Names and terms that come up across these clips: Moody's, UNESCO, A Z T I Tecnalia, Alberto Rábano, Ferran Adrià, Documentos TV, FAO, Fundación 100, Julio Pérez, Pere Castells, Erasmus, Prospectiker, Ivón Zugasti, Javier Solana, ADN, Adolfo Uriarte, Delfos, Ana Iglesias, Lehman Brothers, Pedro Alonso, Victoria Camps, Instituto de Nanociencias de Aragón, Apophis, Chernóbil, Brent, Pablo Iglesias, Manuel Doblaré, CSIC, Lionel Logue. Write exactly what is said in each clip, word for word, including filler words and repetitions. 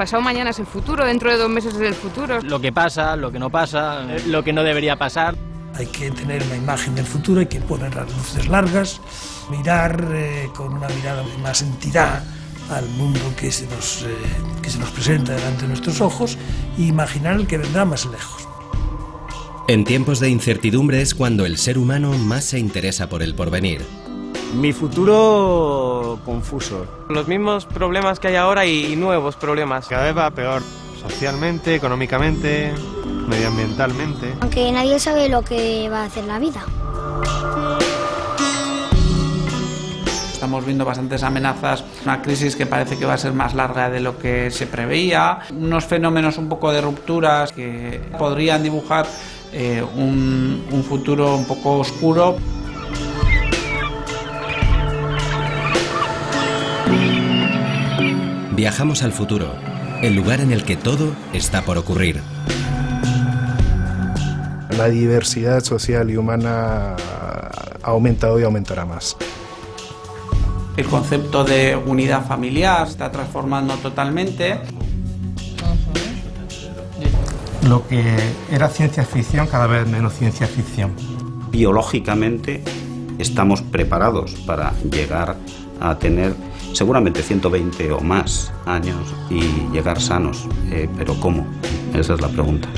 pasado mañana es el futuro, dentro de dos meses es el futuro. Lo que pasa, lo que no pasa, lo que no debería pasar. Hay que tener una imagen del futuro, hay que poner las luces largas, mirar eh, con una mirada de más entidad al mundo que se nos, eh, que se nos presenta delante de nuestros ojos e imaginar el que vendrá más lejos. En tiempos de incertidumbre es cuando el ser humano más se interesa por el porvenir. Mi futuro confuso. Los mismos problemas que hay ahora y nuevos problemas. Cada vez va peor, socialmente, económicamente, medioambientalmente. Aunque nadie sabe lo que va a hacer la vida. Estamos viendo bastantes amenazas, una crisis que parece que va a ser más larga de lo que se preveía, unos fenómenos un poco de rupturas que podrían dibujar eh, un, un futuro un poco oscuro. Viajamos al futuro, el lugar en el que todo está por ocurrir. La diversidad social y humana ha aumentado y aumentará más. El concepto de unidad familiar se está transformando totalmente. Lo que era ciencia ficción, cada vez menos ciencia ficción. Biológicamente estamos preparados para llegar a tener seguramente ciento veinte o más años y llegar sanos. Eh, ¿Pero cómo? Esa es la pregunta.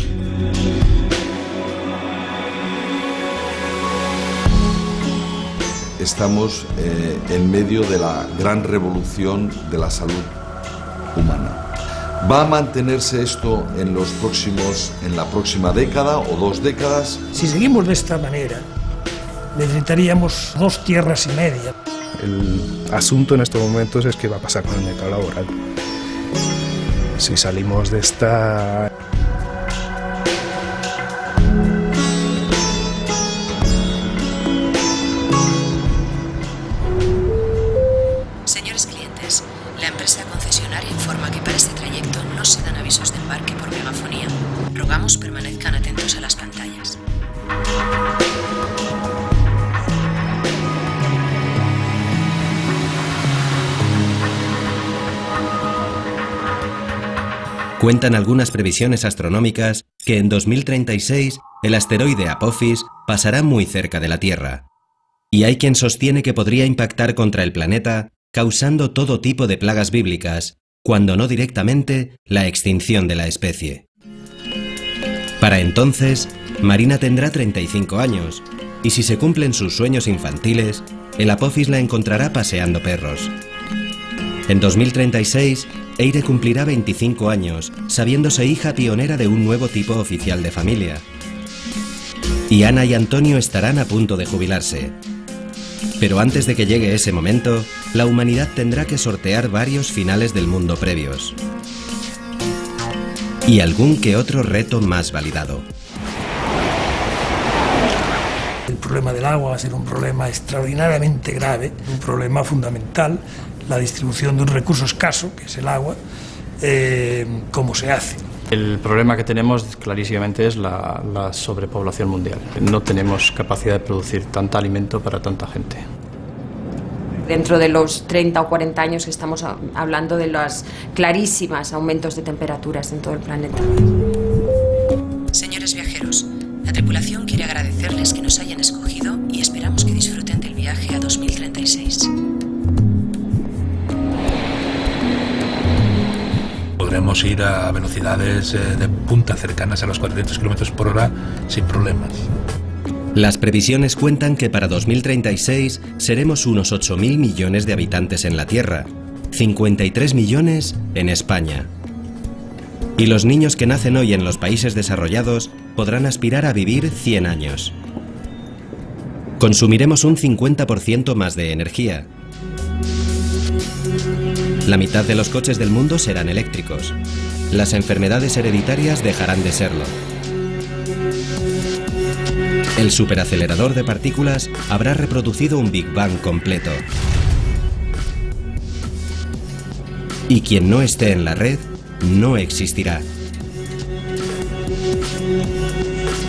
Estamos eh, en medio de la gran revolución de la salud humana. ¿Va a mantenerse esto en los próximos, en la próxima década o dos décadas? Si seguimos de esta manera, necesitaríamos dos tierras y media. El asunto en estos momentos es qué va a pasar con el mercado laboral. Si salimos de esta... Cuentan algunas previsiones astronómicas que en dos mil treinta y seis el asteroide Apophis pasará muy cerca de la Tierra. Y hay quien sostiene que podría impactar contra el planeta, causando todo tipo de plagas bíblicas, cuando no directamente la extinción de la especie. Para entonces, Marina tendrá treinta y cinco años, y si se cumplen sus sueños infantiles, el Apophis la encontrará paseando perros. En dos mil treinta y seis, Eire cumplirá veinticinco años, sabiéndose hija pionera de un nuevo tipo oficial de familia. Y Ana y Antonio estarán a punto de jubilarse. Pero antes de que llegue ese momento, la humanidad tendrá que sortear varios finales del mundo previos. Y algún que otro reto más validado. El problema del agua va a ser un problema extraordinariamente grave, un problema fundamental. La distribución de un recurso escaso, que es el agua, eh, ¿cómo se hace? El problema que tenemos clarísimamente es la, la sobrepoblación mundial. No tenemos capacidad de producir tanto alimento para tanta gente. Dentro de los treinta o cuarenta años estamos hablando de los clarísimos aumentos de temperaturas en todo el planeta. Señores viajeros, la tripulación quiere agradecerles que nos hayan escogido y esperamos que disfruten del viaje a dos mil treinta y seis. Podemos ir a velocidades de punta cercanas a los cuatrocientos kilómetros por hora sin problemas. Las previsiones cuentan que para dos mil treinta y seis seremos unos ocho mil millones de habitantes en la Tierra, cincuenta y tres millones en España. Y los niños que nacen hoy en los países desarrollados podrán aspirar a vivir cien años. Consumiremos un cincuenta por ciento más de energía. La mitad de los coches del mundo serán eléctricos. Las enfermedades hereditarias dejarán de serlo. El superacelerador de partículas habrá reproducido un Big Bang completo. Y quien no esté en la red, no existirá.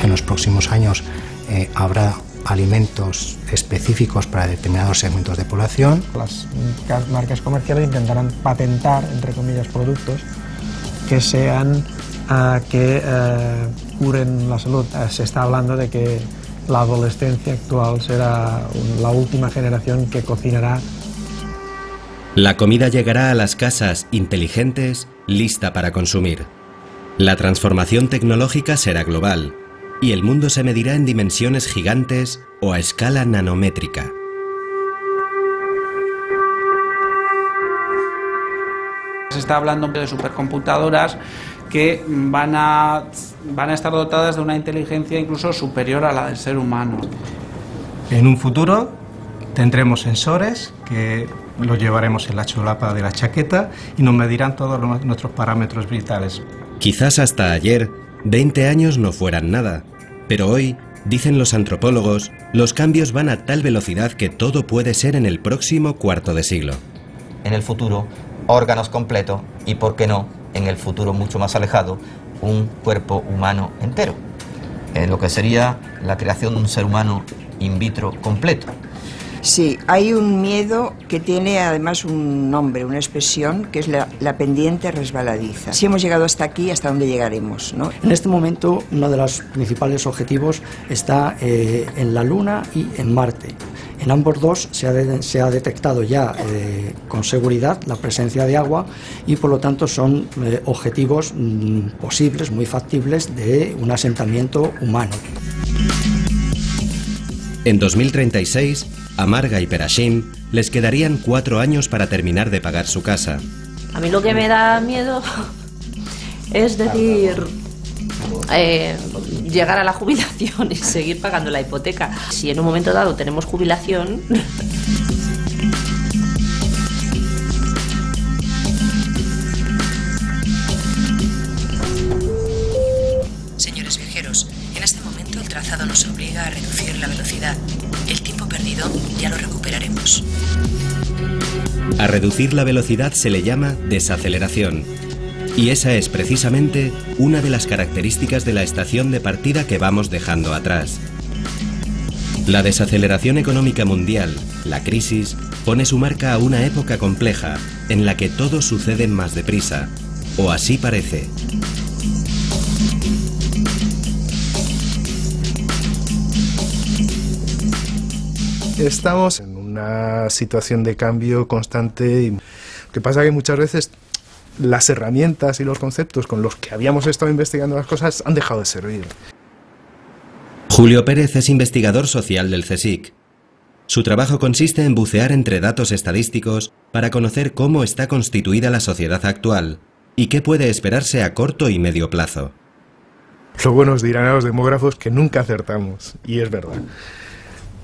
En los próximos años eh, habrá alimentos específicos para determinados segmentos de población. Las marcas comerciales intentarán patentar, entre comillas, productos que sean uh, que uh, curen la salud. Uh, se está hablando de que la adolescencia actual será la última generación que cocinará. La comida llegará a las casas inteligentes, lista para consumir. La transformación tecnológica será global y el mundo se medirá en dimensiones gigantes o a escala nanométrica. Se está hablando de supercomputadoras que van a, van a estar dotadas de una inteligencia incluso superior a la del ser humano. En un futuro tendremos sensores que los llevaremos en la solapa de la chaqueta y nos medirán todos los, nuestros parámetros vitales. Quizás hasta ayer, veinte años no fueran nada, pero hoy, dicen los antropólogos, los cambios van a tal velocidad que todo puede ser en el próximo cuarto de siglo. En el futuro, órganos completos y, por qué no, en el futuro mucho más alejado, un cuerpo humano entero. Eh, lo que sería la creación de un ser humano in vitro completo. Sí, hay un miedo que tiene además un nombre, una expresión, que es la, la pendiente resbaladiza. Si hemos llegado hasta aquí, ¿hasta dónde llegaremos, no? En este momento, uno de los principales objetivos está eh, en la Luna y en Marte. En ambos dos se ha, de, se ha detectado ya eh, con seguridad la presencia de agua y por lo tanto son eh, objetivos mm, posibles, muy factibles, de un asentamiento humano. En dos mil treinta y seis, a Marga y Perashim les quedarían cuatro años para terminar de pagar su casa. A mí lo que me da miedo es decir, eh, llegar a la jubilación y seguir pagando la hipoteca. Si en un momento dado tenemos jubilación... Señores viajeros, en este momento el trazado nos obliga a reducir la velocidad. El tiempo perdido ya lo recuperaremos. A reducir la velocidad se le llama desaceleración. Y esa es precisamente una de las características de la estación de partida que vamos dejando atrás. La desaceleración económica mundial, la crisis, pone su marca a una época compleja en la que todo sucede más deprisa, o así parece. Estamos en una situación de cambio constante. Lo que pasa es que muchas veces las herramientas y los conceptos con los que habíamos estado investigando las cosas han dejado de servir. Julio Pérez es investigador social del C S I C. Su trabajo consiste en bucear entre datos estadísticos para conocer cómo está constituida la sociedad actual y qué puede esperarse a corto y medio plazo. Luego nos dirán a los demógrafos que nunca acertamos, y es verdad.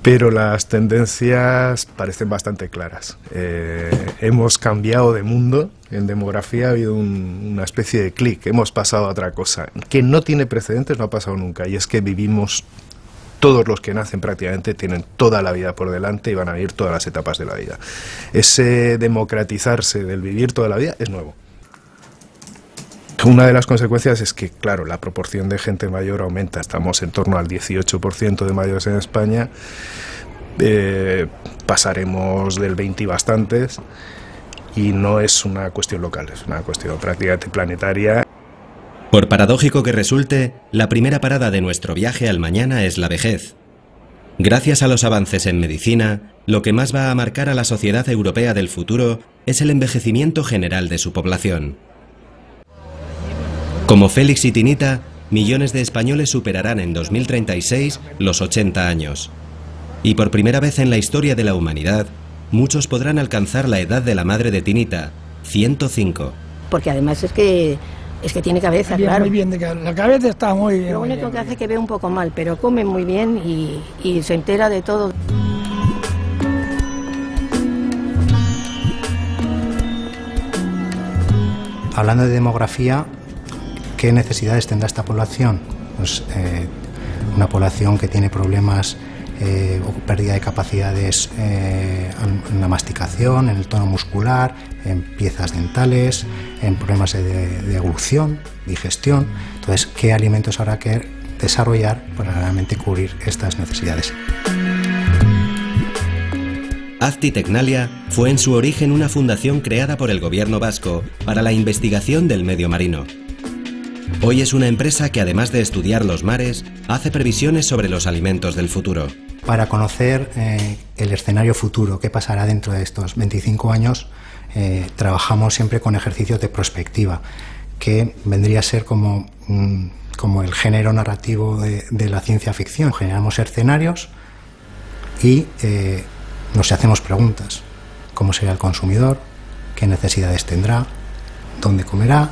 Pero las tendencias parecen bastante claras. Eh, hemos cambiado de mundo, en demografía ha habido un, una especie de clic, hemos pasado a otra cosa, que no tiene precedentes, no ha pasado nunca, y es que vivimos, todos los que nacen prácticamente tienen toda la vida por delante y van a vivir todas las etapas de la vida. Ese democratizarse del vivir toda la vida es nuevo. Una de las consecuencias es que, claro, la proporción de gente mayor aumenta. Estamos en torno al dieciocho por ciento de mayores en España. Eh, pasaremos del veinte y bastantes. Y no es una cuestión local, es una cuestión prácticamente planetaria. Por paradójico que resulte, la primera parada de nuestro viaje al mañana es la vejez. Gracias a los avances en medicina, lo que más va a marcar a la sociedad europea del futuro es el envejecimiento general de su población. Como Félix y Tinita, millones de españoles superarán en dos mil treinta y seis los ochenta años. Y por primera vez en la historia de la humanidad, muchos podrán alcanzar la edad de la madre de Tinita, ciento cinco. Porque además es que, es que tiene cabeza, muy bien, claro. Muy bien, la cabeza está muy bien. Lo único que hace es que ve un poco mal, pero come muy bien y, y se entera de todo. Hablando de demografía, ¿qué necesidades tendrá esta población? Pues, eh, una población que tiene problemas eh, o pérdida de capacidades eh, en la masticación, en el tono muscular, en piezas dentales, en problemas de, de evolución, digestión. Entonces, ¿qué alimentos habrá que desarrollar para realmente cubrir estas necesidades? A Z T I Tecnalia fue en su origen una fundación creada por el gobierno vasco para la investigación del medio marino. Hoy es una empresa que, además de estudiar los mares, hace previsiones sobre los alimentos del futuro. Para conocer eh, el escenario futuro, qué pasará dentro de estos veinticinco años, eh, trabajamos siempre con ejercicios de prospectiva, que vendría a ser como, como el género narrativo de, de la ciencia ficción. Generamos escenarios y eh, nos hacemos preguntas. ¿Cómo será el consumidor? ¿Qué necesidades tendrá? ¿Dónde comerá?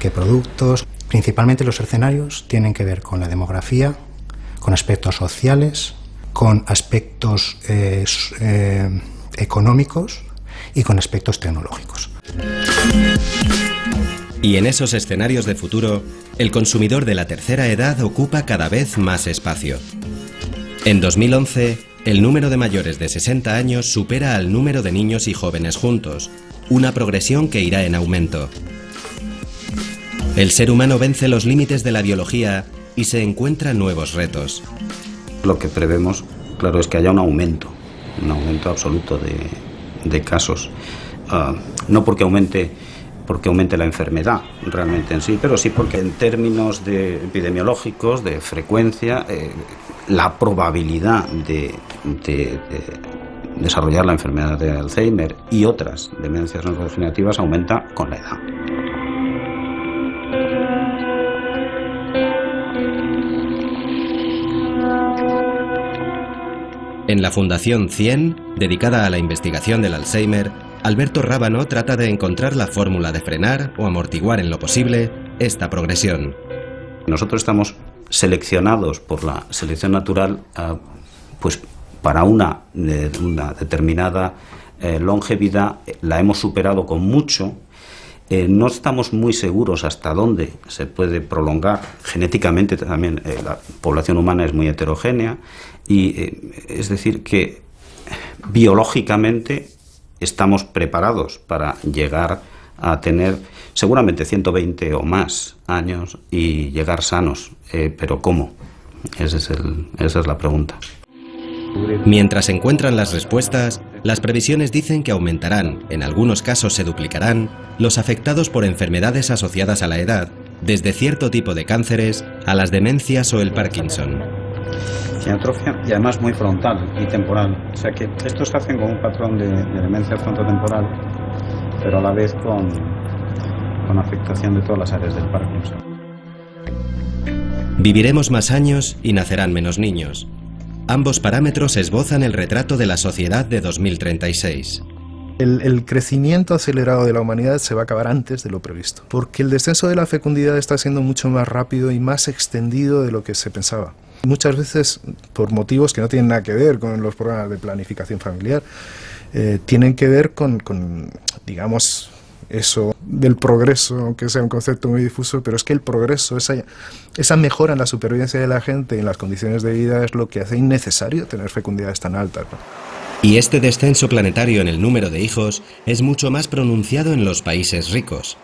¿Qué productos? Principalmente los escenarios tienen que ver con la demografía, con aspectos sociales, con aspectos eh, eh, económicos y con aspectos tecnológicos. Y en esos escenarios de futuro, el consumidor de la tercera edad ocupa cada vez más espacio. En dos mil once, el número de mayores de sesenta años supera al número de niños y jóvenes juntos, una progresión que irá en aumento. El ser humano vence los límites de la biología y se encuentra nuevos retos. Lo que prevemos, claro, es que haya un aumento, un aumento absoluto de, de casos. Uh, no porque aumente... porque aumente la enfermedad realmente en sí, pero sí porque en términos de epidemiológicos, de frecuencia, eh, la probabilidad de, de, de desarrollar la enfermedad de Alzheimer y otras demencias neurodegenerativas aumenta con la edad. En la Fundación cien, dedicada a la investigación del Alzheimer, Alberto Rábano trata de encontrar la fórmula de frenar o amortiguar en lo posible esta progresión. Nosotros estamos seleccionados por la selección natural eh, pues para una, eh, una determinada eh, longevidad, la hemos superado con mucho, eh, no estamos muy seguros hasta dónde se puede prolongar. Genéticamente también eh, la población humana es muy heterogénea y eh, es decir que biológicamente estamos preparados para llegar a tener seguramente ciento veinte o más años y llegar sanos. Eh, ¿Pero cómo? Ese es el, esa es la pregunta. Mientras encuentran las respuestas, las previsiones dicen que aumentarán, en algunos casos se duplicarán, los afectados por enfermedades asociadas a la edad, desde cierto tipo de cánceres a las demencias o el Parkinson. Sin atrofia y además muy frontal y temporal. O sea que estos hacen con un patrón de, de demencia frontotemporal, pero a la vez con, con afectación de todas las áreas del Parkinson. Viviremos más años y nacerán menos niños. Ambos parámetros esbozan el retrato de la sociedad de dos mil treinta y seis. El, el crecimiento acelerado de la humanidad se va a acabar antes de lo previsto, porque el descenso de la fecundidad está siendo mucho más rápido y más extendido de lo que se pensaba. Muchas veces, por motivos que no tienen nada que ver con los programas de planificación familiar, eh, tienen que ver con, con, digamos, eso del progreso, aunque sea un concepto muy difuso, pero es que el progreso, esa, esa mejora en la supervivencia de la gente y en las condiciones de vida es lo que hace innecesario tener fecundidades tan altas, ¿no? Y este descenso planetario en el número de hijos es mucho más pronunciado en los países ricos.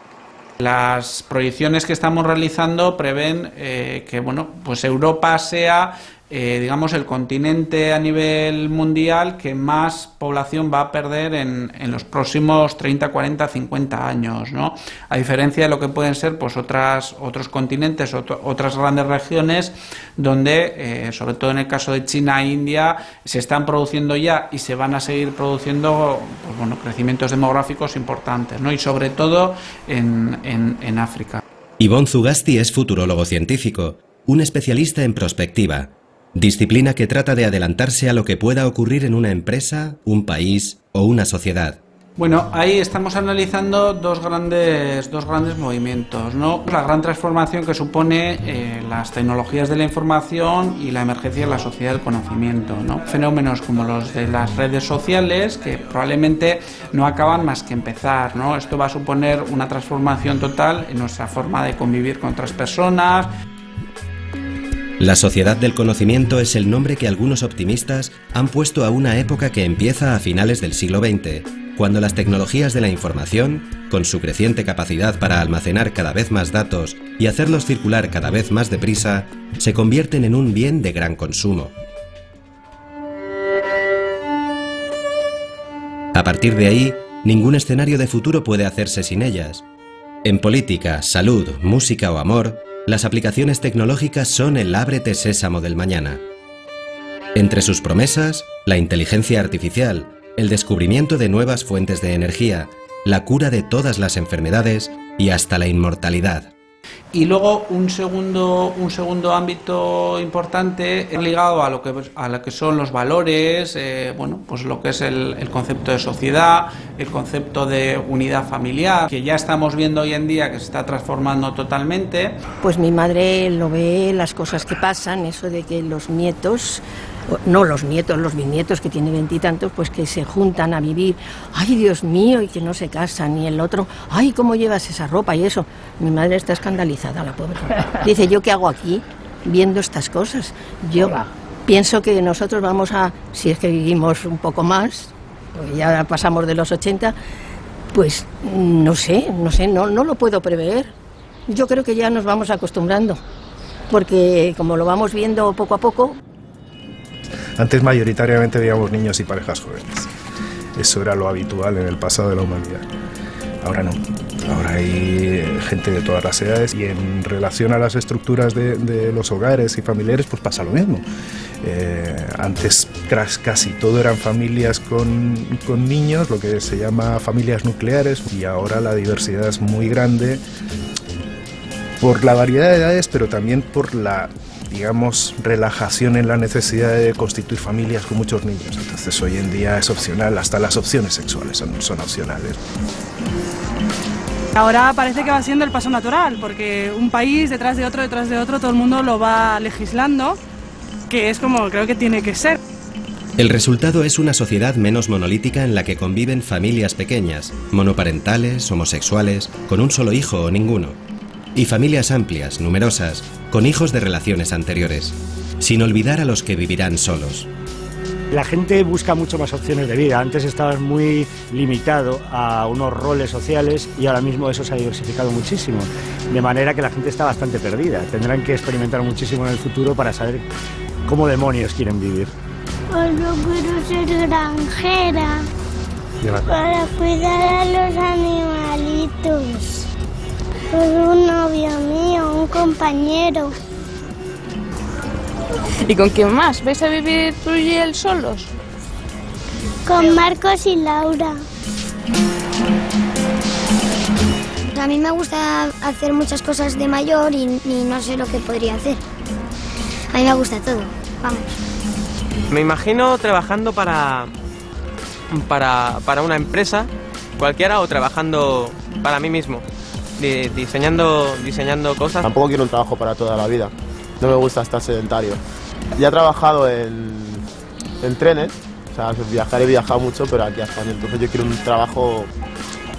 Las proyecciones que estamos realizando prevén eh, que bueno, pues Europa sea eh, digamos el continente a nivel mundial que más población va a perder en, en los próximos treinta, cuarenta, cincuenta años, ¿no? A diferencia de lo que pueden ser pues otras, otros continentes, otro, otras grandes regiones donde, eh, sobre todo en el caso de China e India, se están produciendo ya y se van a seguir produciendo pues, bueno, crecimientos demográficos importantes, ¿no? Y sobre todo en, en, en África. Ivón Zugasti es futurólogo científico, un especialista en prospectiva, disciplina que trata de adelantarse a lo que pueda ocurrir en una empresa, un país o una sociedad. Bueno, ahí estamos analizando dos grandes, dos grandes movimientos, ¿no? La gran transformación que supone eh, las tecnologías de la información y la emergencia de la sociedad del conocimiento, ¿no? Fenómenos como los de las redes sociales que probablemente no acaban más que empezar, ¿no? Esto va a suponer una transformación total en nuestra forma de convivir con otras personas. La sociedad del conocimiento es el nombre que algunos optimistas han puesto a una época que empieza a finales del siglo veinte, cuando las tecnologías de la información, con su creciente capacidad para almacenar cada vez más datos y hacerlos circular cada vez más deprisa, se convierten en un bien de gran consumo. A partir de ahí, ningún escenario de futuro puede hacerse sin ellas. En política, salud, música o amor, las aplicaciones tecnológicas son el ábrete sésamo del mañana. Entre sus promesas, la inteligencia artificial, el descubrimiento de nuevas fuentes de energía, la cura de todas las enfermedades y hasta la inmortalidad. Y luego un segundo, un segundo ámbito importante ligado a lo que, a lo que son los valores, eh, bueno, pues lo que es el, el concepto de sociedad, el concepto de unidad familiar, que ya estamos viendo hoy en día que se está transformando totalmente. Pues mi madre lo ve, las cosas que pasan, eso de que los nietos... no los nietos, los bisnietos, que tiene veintitantos, pues que se juntan a vivir, ay Dios mío, y que no se casan, y el otro, ay, ¿cómo llevas esa ropa? Y eso, mi madre está escandalizada, la pobre. Dice, ¿yo qué hago aquí viendo estas cosas? Yo pienso que nosotros vamos a, si es que vivimos un poco más, porque ya pasamos de los ochenta, pues no sé, no sé, no, no lo puedo prever. Yo creo que ya nos vamos acostumbrando, porque como lo vamos viendo poco a poco. Antes mayoritariamente veíamos niños y parejas jóvenes. Eso era lo habitual en el pasado de la humanidad. Ahora no. Ahora hay gente de todas las edades y en relación a las estructuras de, de los hogares y familiares pues pasa lo mismo. Eh, antes casi todo eran familias con, con niños, lo que se llama familias nucleares, y ahora la diversidad es muy grande por la variedad de edades, pero también por la, digamos, relajación en la necesidad de constituir familias con muchos niños. Entonces hoy en día es opcional, hasta las opciones sexuales son, son opcionales. Ahora parece que va siendo el paso natural, porque un país detrás de otro, detrás de otro, todo el mundo lo va legislando, que es como creo que tiene que ser. El resultado es una sociedad menos monolítica en la que conviven familias pequeñas, monoparentales, homosexuales, con un solo hijo o ninguno, y familias amplias, numerosas, con hijos de relaciones anteriores, sin olvidar a los que vivirán solos. La gente busca mucho más opciones de vida. Antes estabas muy limitado a unos roles sociales y ahora mismo eso se ha diversificado muchísimo, de manera que la gente está bastante perdida. Tendrán que experimentar muchísimo en el futuro para saber cómo demonios quieren vivir. Pues yo quiero ser granjera para cuidar a los animalitos. Pues un novio mío, un compañero. ¿Y con quién más? ¿Vais a vivir tú y él solos? Con Marcos y Laura. A mí me gusta hacer muchas cosas de mayor y, y no sé lo que podría hacer. A mí me gusta todo, vamos. Me imagino trabajando para, para, para una empresa cualquiera o trabajando para mí mismo. Diseñando, diseñando cosas. Tampoco quiero un trabajo para toda la vida. No me gusta estar sedentario. Ya he trabajado en, en trenes, o sea, viajar he viajado mucho, pero aquí a España. Entonces yo quiero un trabajo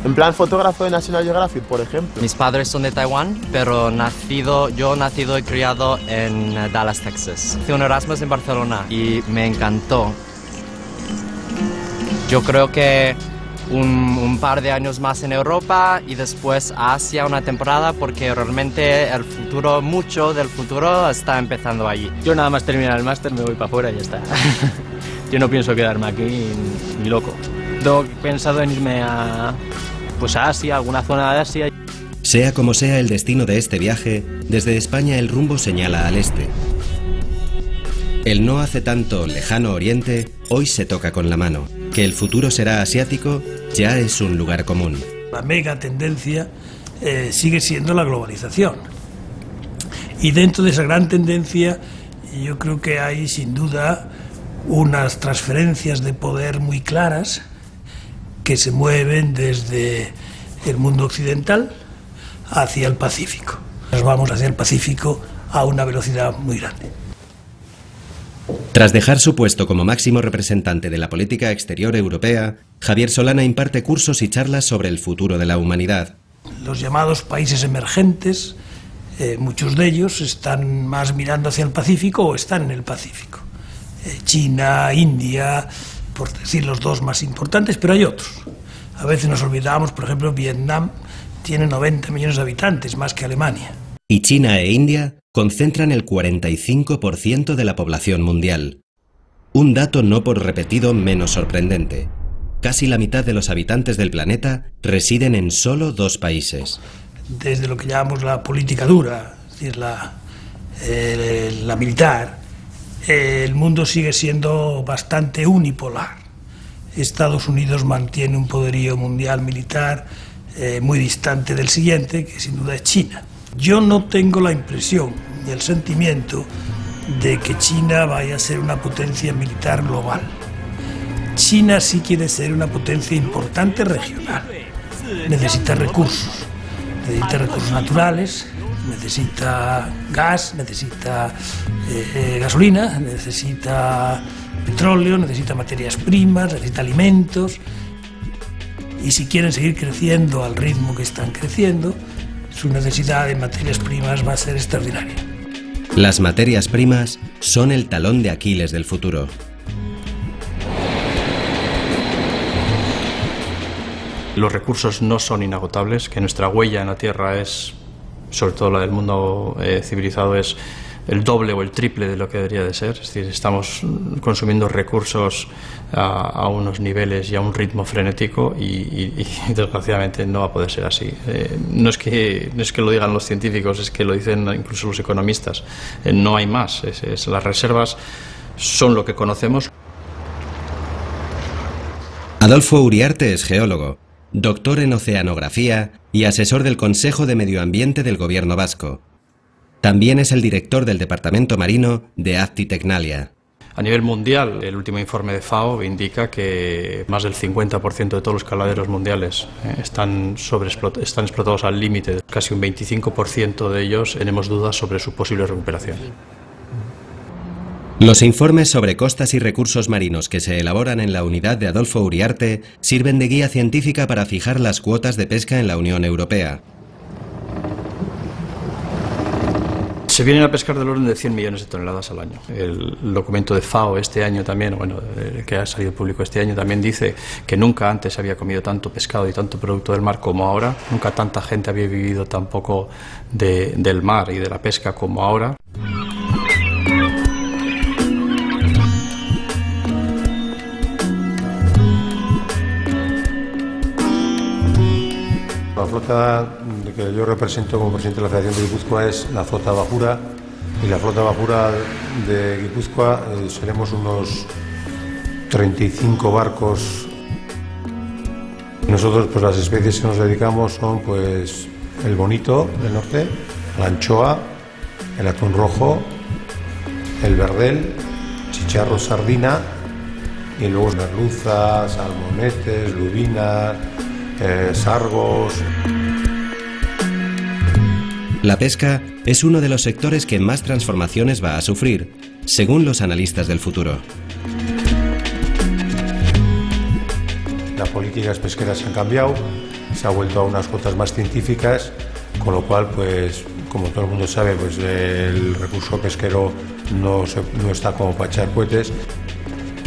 en plan fotógrafo de National Geographic, por ejemplo. Mis padres son de Taiwán, pero nacido, yo nacido y criado en Dallas, Texas. Hice un Erasmus en Barcelona y me encantó. Yo creo que Un, un par de años más en Europa y después Asia una temporada, porque realmente el futuro, mucho del futuro, está empezando allí. Yo nada más terminar el máster me voy para afuera y ya está. Yo no pienso quedarme aquí ni loco. Tengo pensado en irme a, pues a Asia, alguna zona de Asia. Sea como sea el destino de este viaje, desde España el rumbo señala al este. El no hace tanto lejano oriente hoy se toca con la mano. Que el futuro será asiático ya es un lugar común. La mega tendencia eh, sigue siendo la globalización. Y dentro de esa gran tendencia yo creo que hay sin duda unas transferencias de poder muy claras que se mueven desde el mundo occidental hacia el Pacífico. Nos vamos hacia el Pacífico a una velocidad muy grande. Tras dejar su puesto como máximo representante de la política exterior europea, Javier Solana imparte cursos y charlas sobre el futuro de la humanidad. Los llamados países emergentes, eh, muchos de ellos están más mirando hacia el Pacífico o están en el Pacífico. Eh, China, India, por decir los dos más importantes, pero hay otros. A veces nos olvidamos, por ejemplo, Vietnam tiene noventa millones de habitantes, más que Alemania. Y China e India concentran el cuarenta y cinco por ciento de la población mundial. Un dato no por repetido menos sorprendente. casi la mitad de los habitantes del planeta residen en solo dos países. Desde lo que llamamos la política dura, es decir, la, eh, la militar, eh, el mundo sigue siendo bastante unipolar. Estados Unidos mantiene un poderío mundial militar eh, muy distante del siguiente, que sin duda es China. Yo no tengo la impresión ni el sentimiento de que China vaya a ser una potencia militar global. China sí quiere ser una potencia importante regional. Necesita recursos, necesita recursos naturales, necesita gas, necesita eh, gasolina, necesita petróleo, necesita materias primas, necesita alimentos. Y si quieren seguir creciendo al ritmo que están creciendo, su necesidad de materias primas va a ser extraordinaria. Las materias primas son el talón de Aquiles del futuro. Los recursos no son inagotables, que nuestra huella en la Tierra es, sobre todo la del mundo eh, civilizado, es el doble o el triple de lo que debería de ser. Es decir, estamos consumiendo recursos a, a unos niveles y a un ritmo frenético y, y, y desgraciadamente no va a poder ser así. Eh, no es que, no es que lo digan los científicos, es que lo dicen incluso los economistas. Eh, no hay más. Es, es, las reservas son lo que conocemos. Adolfo Uriarte es geólogo, doctor en oceanografía y asesor del Consejo de Medio Ambiente del Gobierno Vasco. También es el director del Departamento Marino de A Z T I Tecnalia. A nivel mundial, el último informe de FAO indica que más del cincuenta por ciento de todos los caladeros mundiales están, están explotados al límite. Casi un veinticinco por ciento de ellos tenemos dudas sobre su posible recuperación. Los informes sobre costas y recursos marinos que se elaboran en la unidad de Adolfo Uriarte sirven de guía científica para fijar las cuotas de pesca en la Unión Europea. Se vienen a pescar del orden de cien millones de toneladas al año. El documento de FAO este año también, bueno, que ha salido público este año, también dice que nunca antes había comido tanto pescado y tanto producto del mar como ahora. Nunca tanta gente había vivido tampoco de, del mar y de la pesca como ahora. La flota que yo represento como presidente de la Federación de Guipúzcoa es la flota bajura, y la flota bajura de Guipúzcoa eh, seremos unos treinta y cinco barcos. Nosotros, pues las especies que nos dedicamos son pues el bonito del norte, la anchoa, el atún rojo, el verdel, chicharro, sardina, y luego merluzas, salmonetes, lubinas, Eh, sargos. La pesca es uno de los sectores que más transformaciones va a sufrir, según los analistas del futuro. Las políticas pesqueras han cambiado, se ha vuelto a unas cuotas más científicas, con lo cual, pues, como todo el mundo sabe, pues el recurso pesquero no, se, no está como para echar cohetes.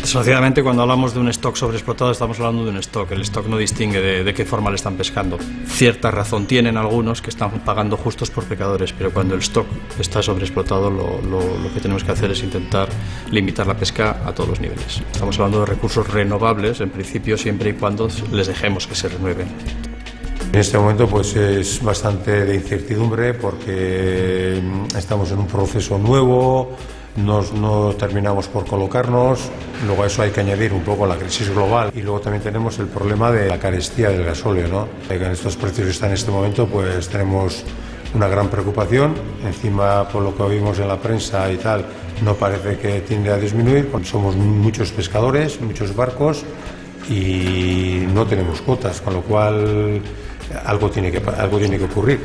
Desgraciadamente, cuando hablamos de un stock sobreexplotado, estamos hablando de un stock. El stock no distingue de, de qué forma le están pescando. Cierta razón tienen algunos que están pagando justos por pecadores, pero cuando el stock está sobreexplotado, lo, lo, lo que tenemos que hacer es intentar limitar la pesca a todos los niveles. Estamos hablando de recursos renovables, en principio, siempre y cuando les dejemos que se renueven. En este momento, pues, es bastante de incertidumbre porque estamos en un proceso nuevo. Nos, no terminamos por colocarnos, luego a eso hay que añadir un poco la crisis global y luego también tenemos el problema de la carestía del gasóleo, ¿no? En estos precios que están en este momento, pues tenemos una gran preocupación. Encima, por lo que oímos en la prensa y tal, no parece que tiende a disminuir. Somos muchos pescadores, muchos barcos y no tenemos cuotas, con lo cual algo tiene que, algo tiene que ocurrir.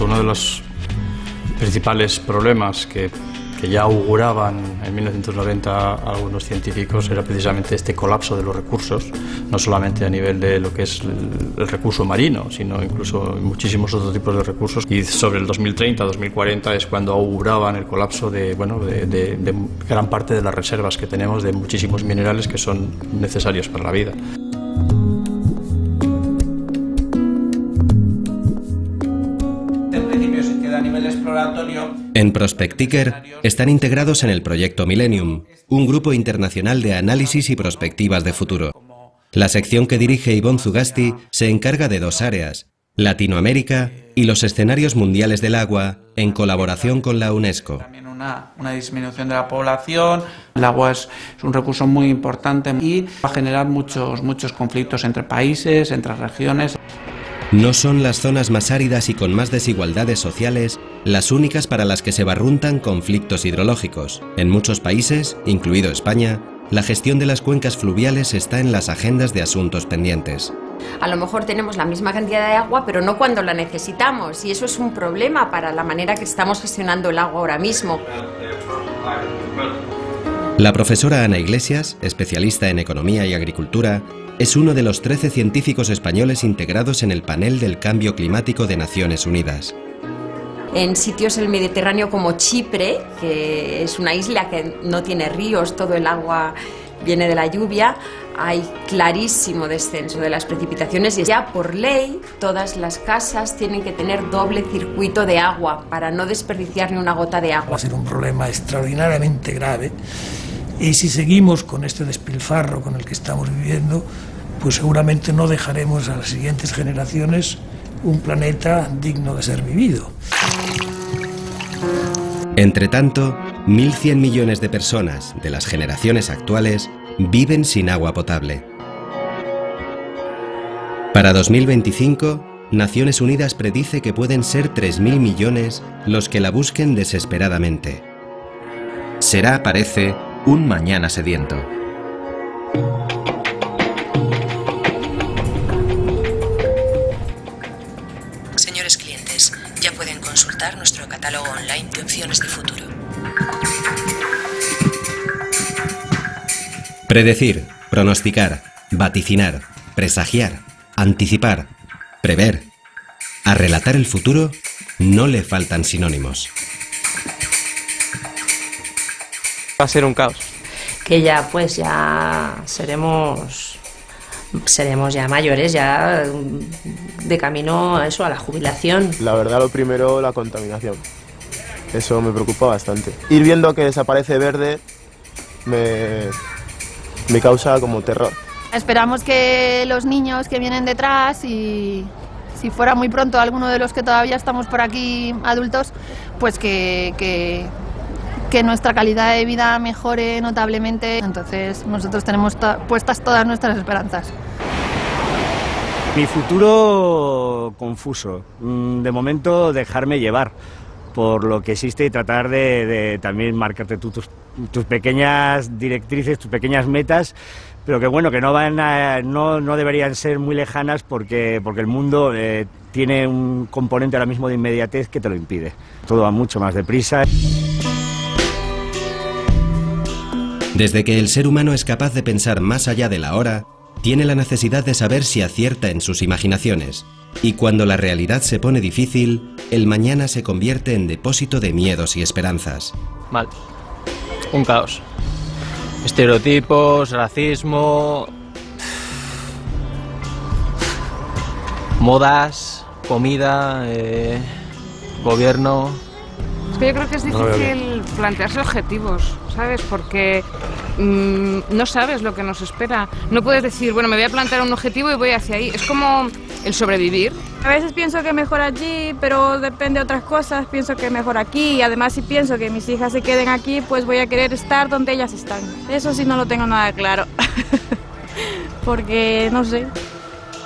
Uno de los principales problemas que, que ya auguraban en mil novecientos noventa algunos científicos era precisamente este colapso de los recursos, no solamente a nivel de lo que es el, el recurso marino, sino incluso muchísimos otros tipos de recursos. Y sobre el dos mil treinta, dos mil cuarenta es cuando auguraban el colapso de, bueno, de, de, de gran parte de las reservas que tenemos de muchísimos minerales que son necesarios para la vida. Exploratorio En Prospectiker están integrados en el proyecto Millennium, un grupo internacional de análisis y perspectivas de futuro. La sección que dirige Ivón Zugasti se encarga de dos áreas, Latinoamérica y los escenarios mundiales del agua, en colaboración con la UNESCO. También una, una disminución de la población, el agua es, es un recurso muy importante y va a generar muchos, muchos conflictos entre países, entre regiones. No son las zonas más áridas y con más desigualdades sociales las únicas para las que se barruntan conflictos hidrológicos. En muchos países, incluido España, la gestión de las cuencas fluviales está en las agendas de asuntos pendientes. A lo mejor tenemos la misma cantidad de agua, pero no cuando la necesitamos, y eso es un problema para la manera que estamos gestionando el agua ahora mismo. La profesora Ana Iglesias, especialista en economía y agricultura, es uno de los trece científicos españoles integrados en el panel del cambio climático de Naciones Unidas. En sitios del Mediterráneo como Chipre, que es una isla que no tiene ríos, todo el agua viene de la lluvia, hay clarísimo descenso de las precipitaciones y ya por ley todas las casas tienen que tener doble circuito de agua para no desperdiciar ni una gota de agua. Va a ser un problema extraordinariamente grave y si seguimos con este despilfarro con el que estamos viviendo, pues seguramente no dejaremos a las siguientes generaciones un planeta digno de ser vivido. Entre tanto, mil cien millones de personas de las generaciones actuales viven sin agua potable. Para dos mil veinticinco, Naciones Unidas predice que pueden ser tres mil millones los que la busquen desesperadamente. Será, parece, un mañana sediento. Nuestro catálogo online de opciones de futuro. Predecir, pronosticar, vaticinar, presagiar, anticipar, prever. A relatar el futuro no le faltan sinónimos. Va a ser un caos. Que ya pues ya seremos... seremos ya mayores, ya de camino a eso, a la jubilación. La verdad, lo primero, la contaminación. Eso me preocupa bastante. Ir viendo que desaparece verde me, me causa como terror. Esperamos que los niños que vienen detrás y si fuera muy pronto alguno de los que todavía estamos por aquí adultos, pues que... que... que nuestra calidad de vida mejore notablemente. Entonces nosotros tenemos to- puestas todas nuestras esperanzas. Mi futuro confuso. De momento dejarme llevar por lo que existe y tratar de, de también marcarte tú, tus, tus pequeñas directrices, tus pequeñas metas, pero que bueno, que no, van a, no, no deberían ser muy lejanas porque, porque el mundo eh, tiene un componente ahora mismo de inmediatez que te lo impide. Todo va mucho más deprisa. Desde que el ser humano es capaz de pensar más allá de la hora, tiene la necesidad de saber si acierta en sus imaginaciones. Y cuando la realidad se pone difícil, el mañana se convierte en depósito de miedos y esperanzas. Mal. Un caos. Estereotipos, racismo... modas, comida, eh, gobierno... Es que yo creo que es difícil plantearse objetivos, ¿sabes? Porque mmm, no sabes lo que nos espera. No puedes decir, bueno, me voy a plantear un objetivo y voy hacia ahí. Es como el sobrevivir. A veces pienso que mejor allí, pero depende de otras cosas. Pienso que mejor aquí. Y además, si pienso que mis hijas se queden aquí, pues voy a querer estar donde ellas están. Eso sí no lo tengo nada claro. Porque, no sé.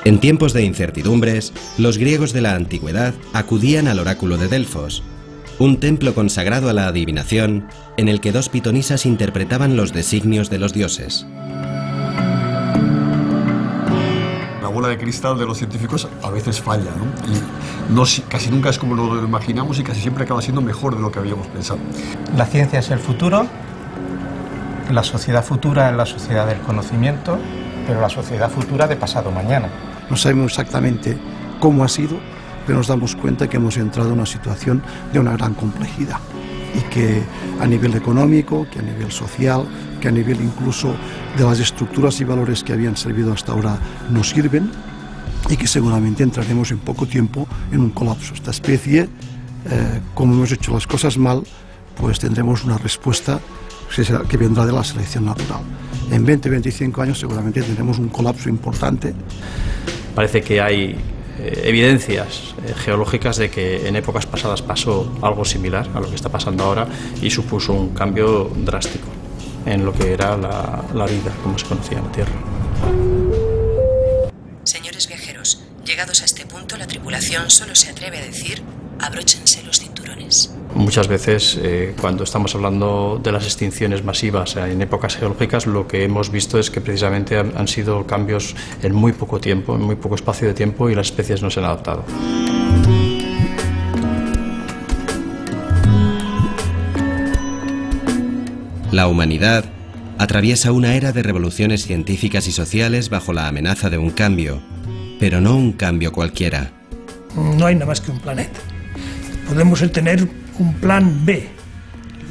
En tiempos de incertidumbres, los griegos de la antigüedad acudían al oráculo de Delfos, un templo consagrado a la adivinación, en el que dos pitonisas interpretaban los designios de los dioses. La bola de cristal de los científicos a veces falla, ¿no? Y no, casi nunca es como lo imaginamos y casi siempre acaba siendo mejor de lo que habíamos pensado. La ciencia es el futuro, la sociedad futura es la sociedad del conocimiento, pero la sociedad futura de pasado mañana. No sabemos exactamente cómo ha sido, pero nos damos cuenta que hemos entrado en una situación de una gran complejidad y que a nivel económico, que a nivel social, que a nivel incluso de las estructuras y valores que habían servido hasta ahora no sirven y que seguramente entraremos en poco tiempo en un colapso. Esta especie eh, como hemos hecho las cosas mal, pues tendremos una respuesta que, será, que vendrá de la selección natural. En veinte a veinticinco años seguramente tendremos un colapso importante. Parece que hay eh, evidencias eh, geológicas de que en épocas pasadas pasó algo similar a lo que está pasando ahora y supuso un cambio drástico en lo que era la, la vida como se conocía en la Tierra. Señores viajeros, llegados a este punto, la tripulación solo se atreve a decir: abróchense los cinturones. Muchas veces, eh, cuando estamos hablando de las extinciones masivas en épocas geológicas, lo que hemos visto es que precisamente han, han sido cambios en muy poco tiempo, en muy poco espacio de tiempo, y las especies no se han adaptado. La humanidad atraviesa una era de revoluciones científicas y sociales bajo la amenaza de un cambio, pero no un cambio cualquiera. No hay nada más que un planeta. Podemos tener un plan B.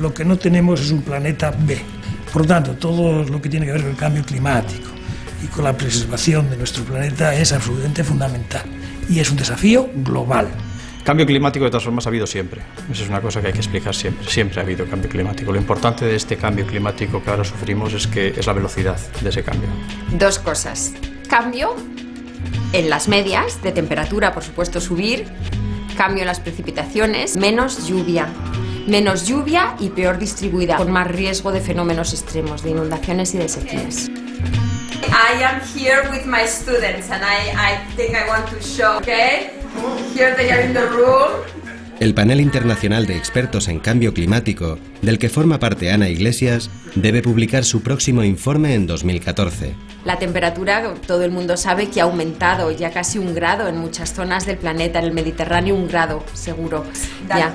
Lo que no tenemos es un planeta B. Por lo tanto, todo lo que tiene que ver con el cambio climático y con la preservación de nuestro planeta es absolutamente fundamental. Y es un desafío global. Cambio climático, de todas formas, ha habido siempre. Esa es una cosa que hay que explicar siempre. Siempre ha habido cambio climático. Lo importante de este cambio climático que ahora sufrimos es que es la velocidad de ese cambio. Dos cosas. Cambio en las medias de temperatura, por supuesto, subir. Cambio en las precipitaciones. Menos lluvia. Menos lluvia y peor distribuida, con más riesgo de fenómenos extremos, de inundaciones y de sequías. I am here with my students and I, I think I want to show, okay? El panel internacional de expertos en cambio climático, del que forma parte Ana Iglesias, debe publicar su próximo informe en dos mil catorce. La temperatura, todo el mundo sabe que ha aumentado ya casi un grado en muchas zonas del planeta, en el Mediterráneo un grado, seguro. Ya.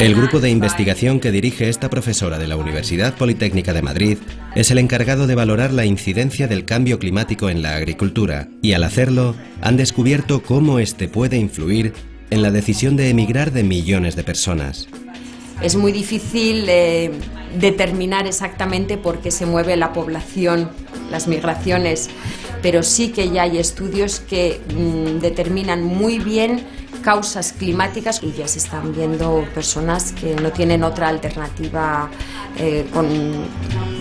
El grupo de investigación que dirige esta profesora de la Universidad Politécnica de Madrid es el encargado de valorar la incidencia del cambio climático en la agricultura, y al hacerlo han descubierto cómo este puede influir en la decisión de emigrar de millones de personas. Es muy difícil eh, determinar exactamente por qué se mueve la población, las migraciones, pero sí que ya hay estudios que mm, determinan muy bien causas climáticas, y ya se están viendo personas que no tienen otra alternativa eh, con,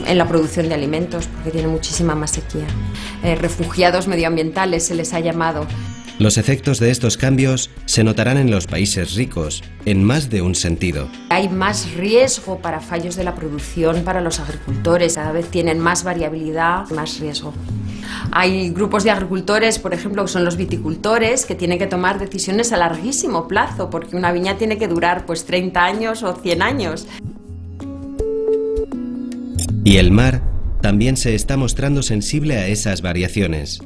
en la producción de alimentos porque tienen muchísima más sequía. Eh, refugiados medioambientales se les ha llamado. Los efectos de estos cambios se notarán en los países ricos, en más de un sentido. Hay más riesgo para fallos de la producción, para los agricultores, cada vez tienen más variabilidad, más riesgo. Hay grupos de agricultores, por ejemplo, que son los viticultores, que tienen que tomar decisiones a larguísimo plazo, porque una viña tiene que durar pues treinta años o cien años. Y el mar también se está mostrando sensible a esas variaciones.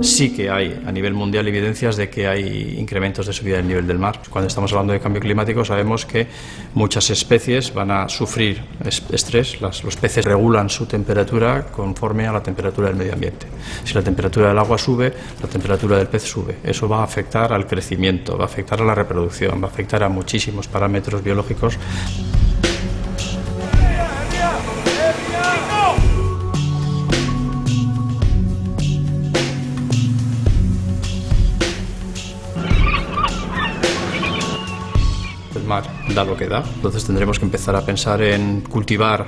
Sí que hay a nivel mundial evidencias de que hay incrementos de subida del nivel del mar. Cuando estamos hablando de cambio climático sabemos que muchas especies van a sufrir estrés. Las, los peces regulan su temperatura conforme a la temperatura del medio ambiente. Si la temperatura del agua sube, la temperatura del pez sube. Eso va a afectar al crecimiento, va a afectar a la reproducción, va a afectar a muchísimos parámetros biológicos. Mar da lo que da, entonces tendremos que empezar a pensar en cultivar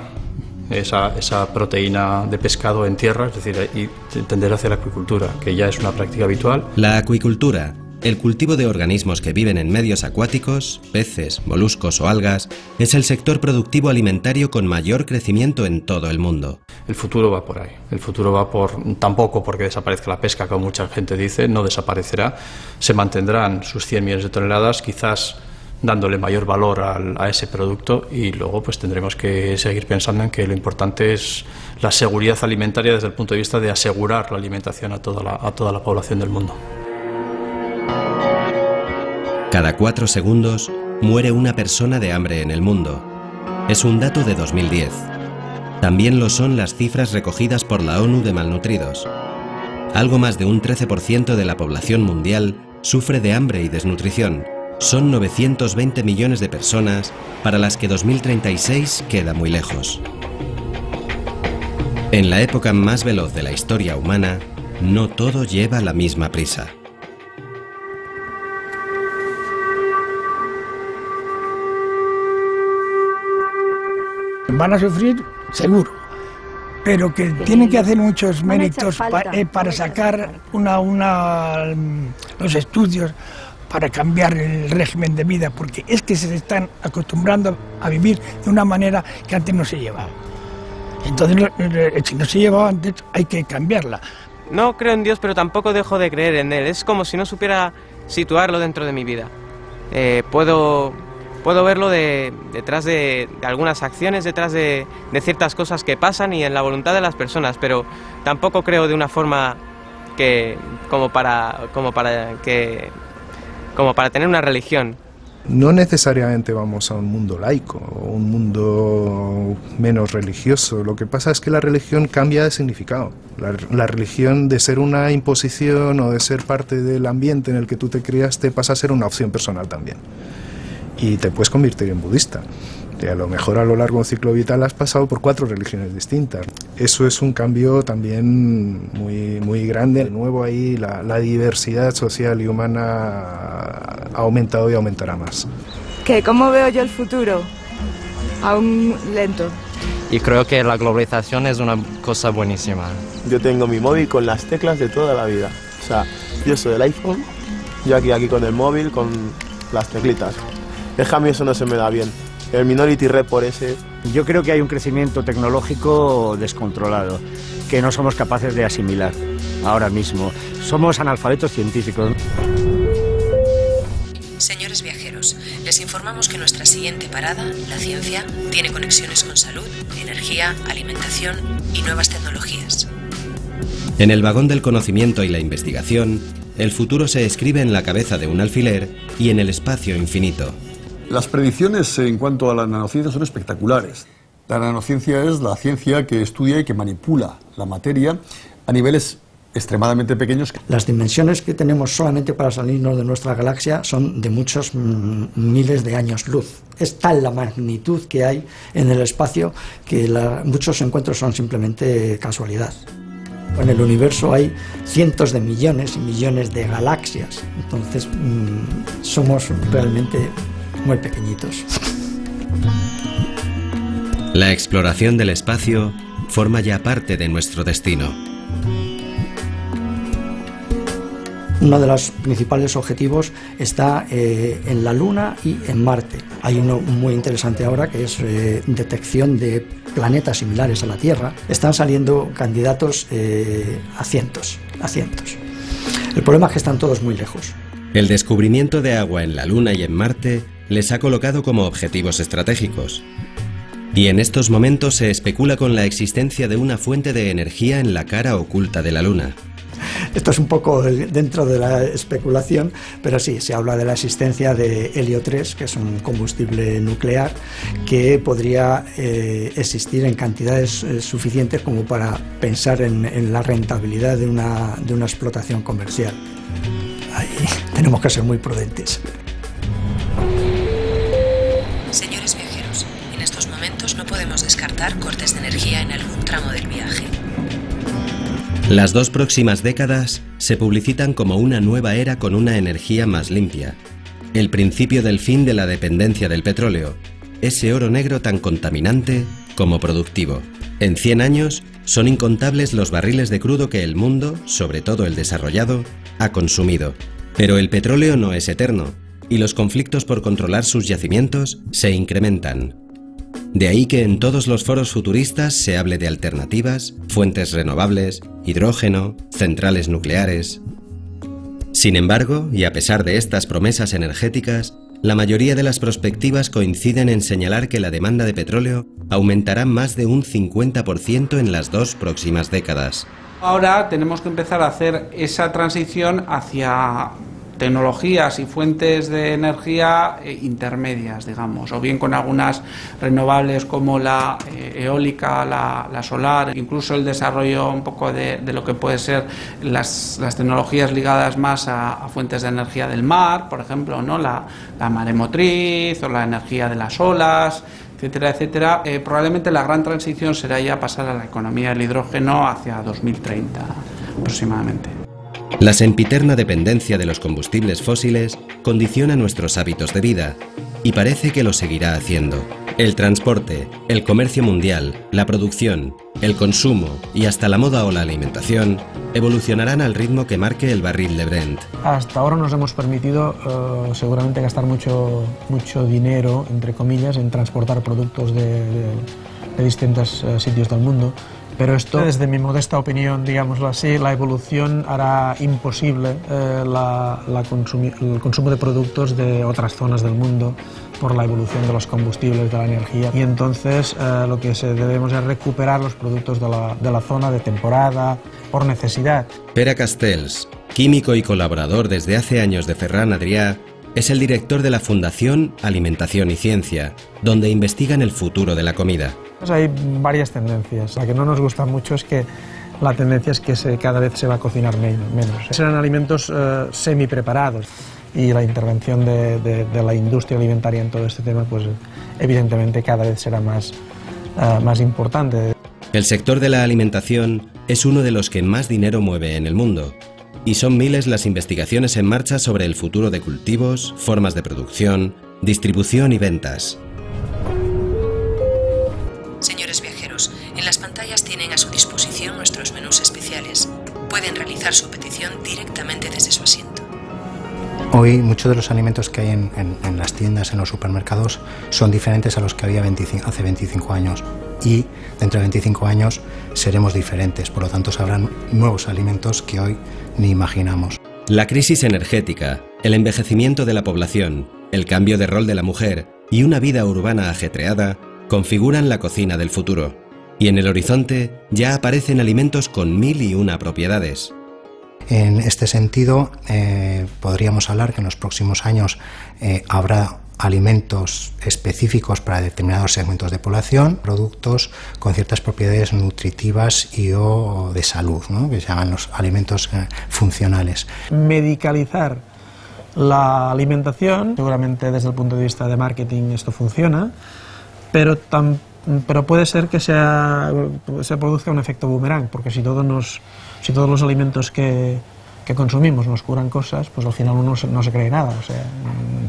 esa, esa proteína de pescado en tierra, es decir, y tender hacia la acuicultura, que ya es una práctica habitual. La acuicultura, el cultivo de organismos que viven en medios acuáticos, peces, moluscos o algas, es el sector productivo alimentario con mayor crecimiento en todo el mundo. El futuro va por ahí. El futuro va por, tampoco porque desaparezca la pesca, como mucha gente dice, no desaparecerá, se mantendrán sus cien millones de toneladas, quizás dándole mayor valor al, a ese producto, y luego pues tendremos que seguir pensando en que lo importante es la seguridad alimentaria desde el punto de vista de asegurar la alimentación a toda la, a toda la población del mundo. Cada cuatro segundos muere una persona de hambre en el mundo. Es un dato de dos mil diez. También lo son las cifras recogidas por la ONU de malnutridos. Algo más de un trece por ciento de la población mundial sufre de hambre y desnutrición. Son novecientos veinte millones de personas para las que dos mil treinta y seis queda muy lejos. En la época más veloz de la historia humana, no todo lleva la misma prisa. Van a sufrir, seguro, pero que tienen que hacer muchos méritos pa, eh, para sacar una, una, los estudios, para cambiar el régimen de vida, porque es que se están acostumbrando a vivir de una manera que antes no se llevaba. Entonces, si no se llevaba antes, hay que cambiarla. No creo en Dios, pero tampoco dejo de creer en Él. Es como si no supiera situarlo dentro de mi vida. Eh, puedo... Puedo verlo de, detrás de, de algunas acciones, detrás de, de ciertas cosas que pasan y en la voluntad de las personas, pero tampoco creo de una forma que como para como para que como para tener una religión. No necesariamente vamos a un mundo laico, un mundo menos religioso. Lo que pasa es que la religión cambia de significado. La, la religión, de ser una imposición o de ser parte del ambiente en el que tú te criaste, pasa a ser una opción personal también. Y te puedes convertir en budista. Y a lo mejor a lo largo de un ciclo vital has pasado por cuatro religiones distintas. Eso es un cambio también muy, muy grande. De nuevo ahí la, la diversidad social y humana ha aumentado y aumentará más. ¿Qué? ¿Cómo veo yo el futuro? Aún lento. Y creo que la globalización es una cosa buenísima. Yo tengo mi móvil con las teclas de toda la vida. O sea, yo soy el iPhone, yo aquí, aquí con el móvil, con las teclitas. El cambio eso no se me da bien. El Minority Report ese... Yo creo que hay un crecimiento tecnológico descontrolado, que no somos capaces de asimilar ahora mismo. Somos analfabetos científicos. Señores viajeros, les informamos que nuestra siguiente parada, la ciencia, tiene conexiones con salud, energía, alimentación y nuevas tecnologías. En el vagón del conocimiento y la investigación, el futuro se escribe en la cabeza de un alfiler y en el espacio infinito. Las predicciones en cuanto a la nanociencia son espectaculares. La nanociencia es la ciencia que estudia y que manipula la materia a niveles extremadamente pequeños. Las dimensiones que tenemos solamente para salirnos de nuestra galaxia son de muchos miles de años luz. Es tal la magnitud que hay en el espacio que la, muchos encuentros son simplemente casualidad. En el universo hay cientos de millones y millones de galaxias, entonces mmm, somos realmente muy pequeñitos. La exploración del espacio forma ya parte de nuestro destino. Uno de los principales objetivos está eh, en la Luna y en Marte. Hay uno muy interesante ahora que es eh, detección de planetas similares a la Tierra. Están saliendo candidatos eh, a cientos, a cientos. El problema es que están todos muy lejos. El descubrimiento de agua en la Luna y en Marte les ha colocado como objetivos estratégicos. Y en estos momentos se especula con la existencia de una fuente de energía en la cara oculta de la Luna. Esto es un poco dentro de la especulación, pero sí, se habla de la existencia de helio tres, que es un combustible nuclear que podría eh, existir en cantidades eh, suficientes como para pensar en, en la rentabilidad de una, de una explotación comercial. Ahí tenemos que ser muy prudentes. Señores viajeros, en estos momentos no podemos descartar cortes de energía en algún tramo del viaje. Las dos próximas décadas se publicitan como una nueva era con una energía más limpia. El principio del fin de la dependencia del petróleo, ese oro negro tan contaminante como productivo. En cien años son incontables los barriles de crudo que el mundo, sobre todo el desarrollado, ha consumido. Pero el petróleo no es eterno y los conflictos por controlar sus yacimientos se incrementan. De ahí que en todos los foros futuristas se hable de alternativas, fuentes renovables, hidrógeno, centrales nucleares. Sin embargo, y a pesar de estas promesas energéticas, la mayoría de las perspectivas coinciden en señalar que la demanda de petróleo aumentará más de un cincuenta por ciento en las dos próximas décadas. Ahora tenemos que empezar a hacer esa transición hacia tecnologías y fuentes de energía intermedias, digamos, o bien con algunas renovables como la eólica, la, la solar, incluso el desarrollo un poco de, de lo que puede ser las, las tecnologías ligadas más a, a fuentes de energía del mar, por ejemplo, ¿no? la, la maremotriz o la energía de las olas. etcétera, etcétera. Eh, probablemente la gran transición será ya pasar a la economía del hidrógeno hacia dos mil treinta aproximadamente. La sempiterna dependencia de los combustibles fósiles condiciona nuestros hábitos de vida y parece que lo seguirá haciendo. El transporte, el comercio mundial, la producción, el consumo y hasta la moda o la alimentación evolucionarán al ritmo que marque el barril de Brent. Hasta ahora nos hemos permitido eh, seguramente gastar mucho, mucho dinero, entre comillas, en transportar productos de, de, de distintos eh, sitios del mundo. Pero esto, desde mi modesta opinión, digámoslo así, la evolución hará imposible eh, la, la consumi- el consumo de productos de otras zonas del mundo por la evolución de los combustibles, de la energía. Y entonces eh, lo que se debemos es recuperar los productos de la, de la zona de temporada, por necesidad. Pere Castells, químico y colaborador desde hace años de Ferran Adrià, es el director de la Fundación Alimentación y Ciencia, donde investigan el futuro de la comida. Pues hay varias tendencias. La que no nos gusta mucho es que la tendencia es que se, cada vez se va a cocinar menos. Serán alimentos eh, semi preparados y la intervención de, de, de la industria alimentaria en todo este tema, pues evidentemente cada vez será más, eh, más importante. El sector de la alimentación es uno de los que más dinero mueve en el mundo. Y son miles las investigaciones en marcha sobre el futuro de cultivos, formas de producción, distribución y ventas. Señores viajeros, en las pantallas tienen a su disposición nuestros menús especiales. Pueden realizar su petición directamente desde su asiento. Hoy muchos de los alimentos que hay en, en, en las tiendas, en los supermercados, son diferentes a los que había veinticinco, hace veinticinco años. Y dentro de veinticinco años seremos diferentes, por lo tanto habrán nuevos alimentos que hoy ni imaginamos. La crisis energética, el envejecimiento de la población, el cambio de rol de la mujer y una vida urbana ajetreada configuran la cocina del futuro. Y en el horizonte ya aparecen alimentos con mil y una propiedades. En este sentido, eh, podríamos hablar que en los próximos años eh, habrá alimentos específicos para determinados segmentos de población, productos con ciertas propiedades nutritivas y o de salud, ¿no?, que se llaman los alimentos funcionales. Medicalizar la alimentación, seguramente desde el punto de vista de marketing esto funciona, pero, tan, pero puede ser que sea, se produzca un efecto boomerang, porque si todos, nos, si todos los alimentos que... que consumimos nos curan cosas, pues al final uno no se cree nada. O sea,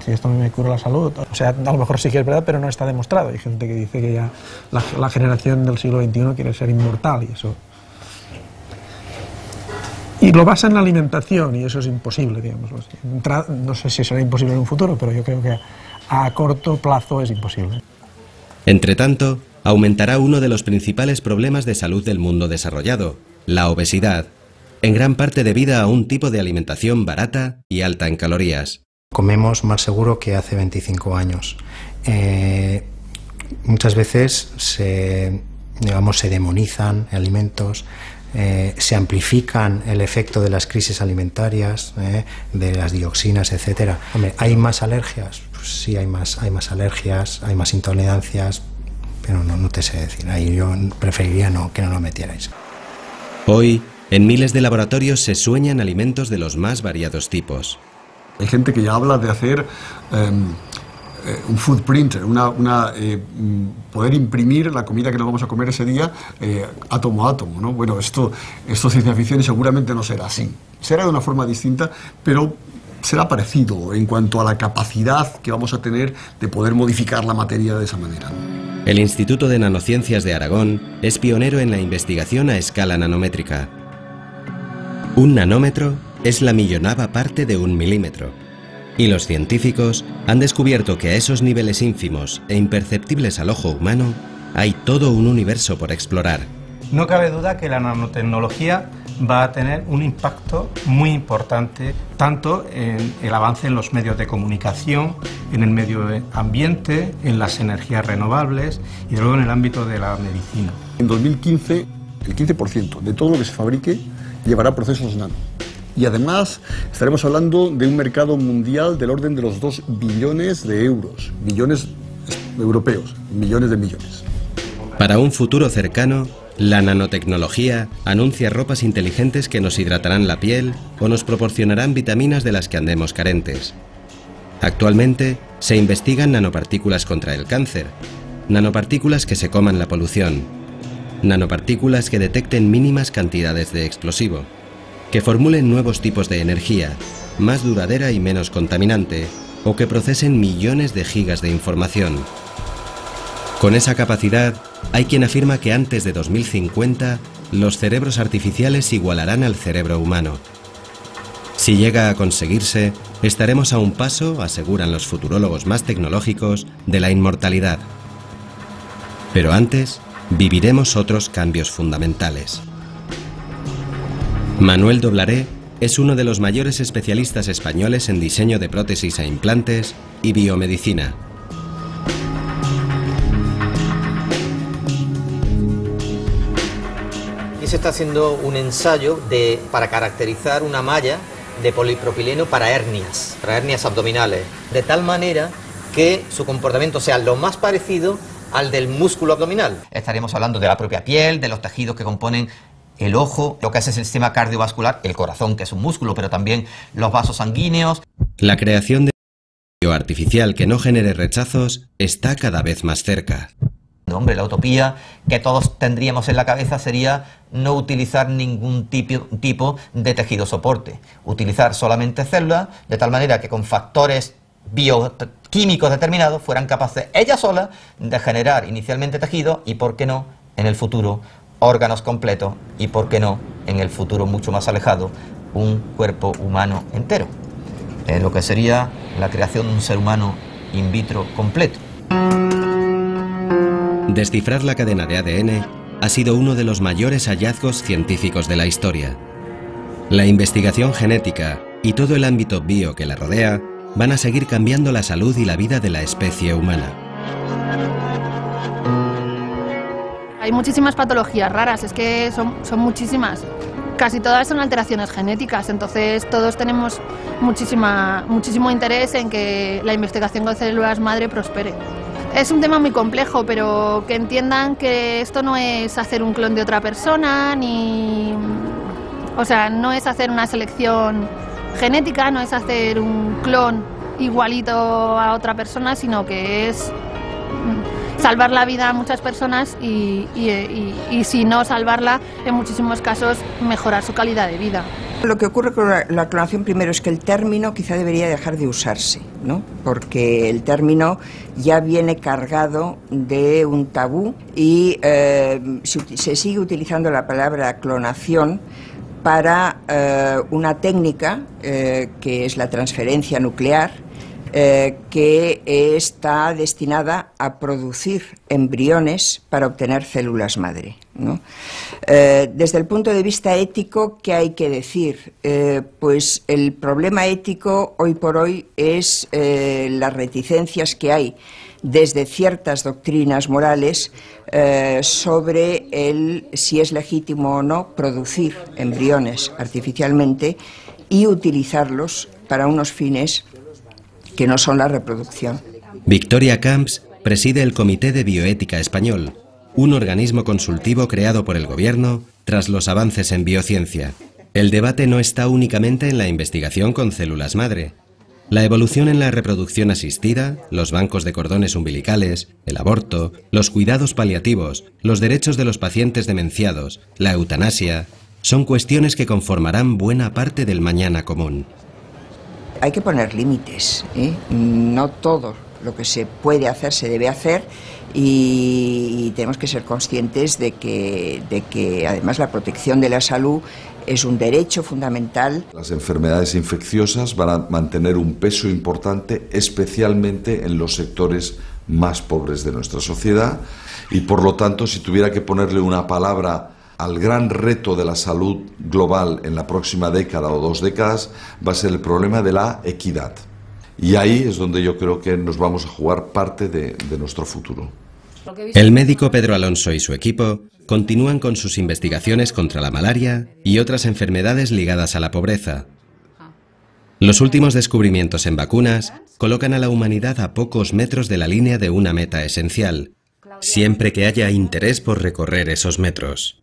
si esto me cura la salud, o sea, a lo mejor sí que es verdad, pero no está demostrado. Hay gente que dice que ya la, la generación del siglo veintiuno quiere ser inmortal y eso. Y lo basa en la alimentación y eso es imposible, digamos. No sé si será imposible en un futuro, pero yo creo que a corto plazo es imposible. Entre tanto, aumentará uno de los principales problemas de salud del mundo desarrollado, la obesidad, en gran parte debida a un tipo de alimentación barata y alta en calorías. Comemos más seguro que hace veinticinco años. Eh, muchas veces se, digamos, se demonizan alimentos, eh, se amplifican el efecto de las crisis alimentarias, eh, de las dioxinas, etcétera. Hombre, ¿hay más alergias? Pues sí, hay más, hay más alergias, hay más intolerancias, pero no, no te sé decir. Ahí yo preferiría no, que no lo metierais. Hoy, en miles de laboratorios se sueñan alimentos de los más variados tipos. Hay gente que ya habla de hacer eh, un food printer, una, una, eh, poder imprimir la comida que nos vamos a comer ese día eh, átomo a átomo, ¿no? Bueno, esto, esto es ciencia ficción y seguramente no será así. Será de una forma distinta, pero será parecido en cuanto a la capacidad que vamos a tener de poder modificar la materia de esa manera. El Instituto de Nanociencias de Aragón es pionero en la investigación a escala nanométrica. Un nanómetro es la millonava parte de un milímetro. Y los científicos han descubierto que a esos niveles ínfimos e imperceptibles al ojo humano hay todo un universo por explorar. No cabe duda que la nanotecnología va a tener un impacto muy importante tanto en el avance en los medios de comunicación, en el medio ambiente, en las energías renovables y luego en el ámbito de la medicina. En dos mil quince, el quince por ciento de todo lo que se fabrique llevará procesos nano. Y además estaremos hablando de un mercado mundial del orden de los dos billones de euros, billones europeos, millones de millones. Para un futuro cercano, la nanotecnología anuncia ropas inteligentes que nos hidratarán la piel o nos proporcionarán vitaminas de las que andemos carentes. Actualmente se investigan nanopartículas contra el cáncer, nanopartículas que se coman la polución, nanopartículas que detecten mínimas cantidades de explosivo, que formulen nuevos tipos de energía, más duradera y menos contaminante, o que procesen millones de gigas de información. Con esa capacidad, hay quien afirma que antes de dos mil cincuenta, los cerebros artificiales igualarán al cerebro humano. Si llega a conseguirse, estaremos a un paso, aseguran los futurólogos más tecnológicos, de la inmortalidad. Pero antes, viviremos otros cambios fundamentales. Manuel Doblaré es uno de los mayores especialistas españoles en diseño de prótesis e implantes y biomedicina. Y se está haciendo un ensayo de, para caracterizar una malla de polipropileno para hernias, para hernias abdominales, de tal manera que su comportamiento sea lo más parecido al del músculo abdominal. Estaremos hablando de la propia piel, de los tejidos que componen el ojo, lo que hace es el sistema cardiovascular, el corazón, que es un músculo, pero también los vasos sanguíneos. La creación de un medio artificial que no genere rechazos está cada vez más cerca. Hombre, la utopía que todos tendríamos en la cabeza sería no utilizar ningún tipo, tipo de tejido soporte, utilizar solamente células, de tal manera que con factores bioquímicos determinados fueran capaces ellas solas de generar inicialmente tejido y, por qué no, en el futuro, órganos completos y, por qué no, en el futuro mucho más alejado, un cuerpo humano entero. Eh, lo que sería la creación de un ser humano in vitro completo. Descifrar la cadena de A D N ha sido uno de los mayores hallazgos científicos de la historia. La investigación genética y todo el ámbito bio que la rodea van a seguir cambiando la salud y la vida de la especie humana. Hay muchísimas patologías raras, es que son, son muchísimas. Casi todas son alteraciones genéticas, entonces todos tenemos muchísima, muchísimo interés en que la investigación con células madre prospere. Es un tema muy complejo, pero que entiendan que esto no es hacer un clon de otra persona, ni... O sea, no es hacer una selección genética, no es hacer un clon igualito a otra persona, sino que es salvar la vida a muchas personas y, y, y, y si no salvarla, en muchísimos casos mejorar su calidad de vida. Lo que ocurre con la clonación primero es que el término quizá debería dejar de usarse, ¿no? Porque el término ya viene cargado de un tabú y eh, se, se sigue utilizando la palabra clonación para eh, una técnica eh, que es la transferencia nuclear, Eh, que está destinada a producir embriones para obtener células madre, ¿no? Eh, desde el punto de vista ético, ¿qué hay que decir? Eh, pues el problema ético hoy por hoy es eh, las reticencias que hay desde ciertas doctrinas morales eh, sobre el, si es legítimo o no producir embriones artificialmente y utilizarlos para unos fines que no son la reproducción. Victoria Camps preside el Comité de Bioética Español, un organismo consultivo creado por el Gobierno tras los avances en biociencia. El debate no está únicamente en la investigación con células madre. La evolución en la reproducción asistida, los bancos de cordones umbilicales, el aborto, los cuidados paliativos, los derechos de los pacientes demenciados, la eutanasia, son cuestiones que conformarán buena parte del mañana común. Hay que poner límites, ¿eh? No todo lo que se puede hacer se debe hacer y tenemos que ser conscientes de que, de que además la protección de la salud es un derecho fundamental. Las enfermedades infecciosas van a mantener un peso importante, especialmente en los sectores más pobres de nuestra sociedad, y por lo tanto, si tuviera que ponerle una palabra al gran reto de la salud global en la próxima década o dos décadas, va a ser el problema de la equidad. Y ahí es donde yo creo que nos vamos a jugar parte de, de nuestro futuro. El médico Pedro Alonso y su equipo continúan con sus investigaciones contra la malaria y otras enfermedades ligadas a la pobreza. Los últimos descubrimientos en vacunas colocan a la humanidad a pocos metros de la línea de una meta esencial, siempre que haya interés por recorrer esos metros.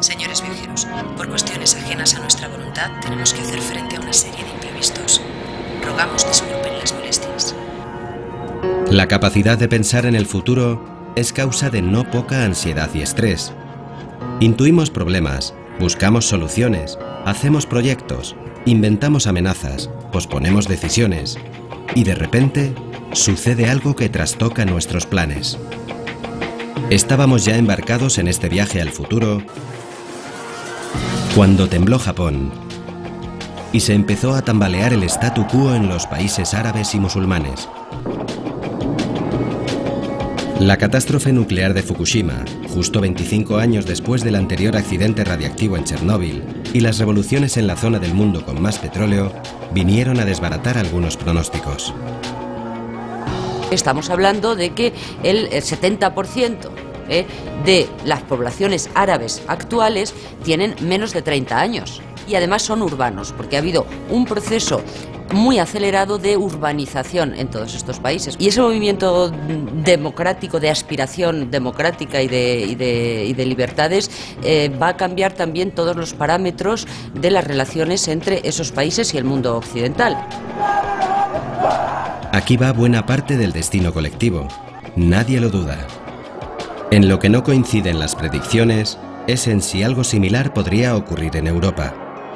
Señores viajeros, por cuestiones ajenas a nuestra voluntad tenemos que hacer frente a una serie de imprevistos. Rogamos disculpen las molestias. La capacidad de pensar en el futuro es causa de no poca ansiedad y estrés. Intuimos problemas, buscamos soluciones, hacemos proyectos, inventamos amenazas, posponemos decisiones y de repente sucede algo que trastoca nuestros planes. Estábamos ya embarcados en este viaje al futuro cuando tembló Japón y se empezó a tambalear el statu quo en los países árabes y musulmanes. La catástrofe nuclear de Fukushima, justo veinticinco años después del anterior accidente radiactivo en Chernóbil, y las revoluciones en la zona del mundo con más petróleo, vinieron a desbaratar algunos pronósticos. Estamos hablando de que el setenta por ciento eh, de las poblaciones árabes actuales tienen menos de treinta años y además son urbanos, porque ha habido un proceso muy acelerado de urbanización en todos estos países. Y ese movimiento democrático, de aspiración democrática y de, y de, y de libertades, eh, va a cambiar también todos los parámetros de las relaciones entre esos países y el mundo occidental. Aquí va buena parte del destino colectivo, nadie lo duda. En lo que no coinciden las predicciones es en si algo similar podría ocurrir en Europa.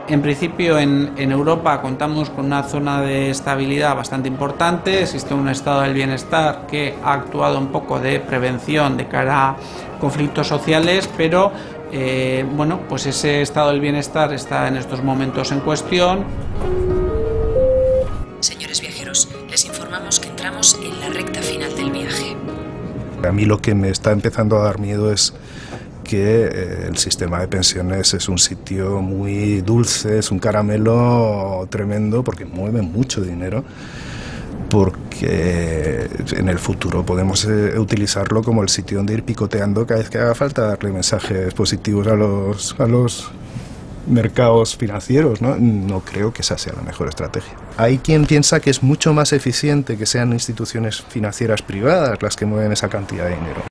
En principio en, en Europa contamos con una zona de estabilidad bastante importante, existe un estado del bienestar que ha actuado un poco de prevención de cara a conflictos sociales, pero eh, bueno, pues ese estado del bienestar está en estos momentos en cuestión. Señores viajeros, les informamos que entramos en la recta final del viaje. A mí lo que me está empezando a dar miedo es que el sistema de pensiones es un sitio muy dulce, es un caramelo tremendo porque mueve mucho dinero, porque en el futuro podemos utilizarlo como el sitio donde ir picoteando cada vez que haga falta, darle mensajes positivos a los, a los mercados financieros, ¿no? No creo que esa sea la mejor estrategia. Hay quien piensa que es mucho más eficiente que sean instituciones financieras privadas las que mueven esa cantidad de dinero.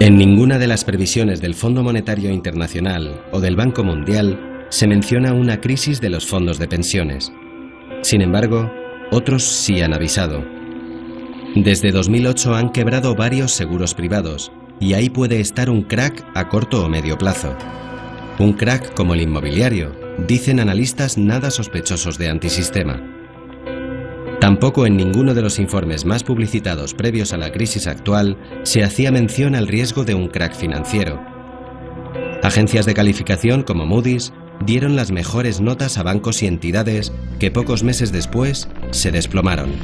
En ninguna de las previsiones del Fondo Monetario Internacional o del Banco Mundial se menciona una crisis de los fondos de pensiones. Sin embargo, otros sí han avisado. Desde dos mil ocho han quebrado varios seguros privados y ahí puede estar un crack a corto o medio plazo. Un crack como el inmobiliario, dicen analistas nada sospechosos de antisistema. Tampoco en ninguno de los informes más publicitados previos a la crisis actual se hacía mención al riesgo de un crack financiero. Agencias de calificación como Moody's dieron las mejores notas a bancos y entidades que pocos meses después se desplomaron.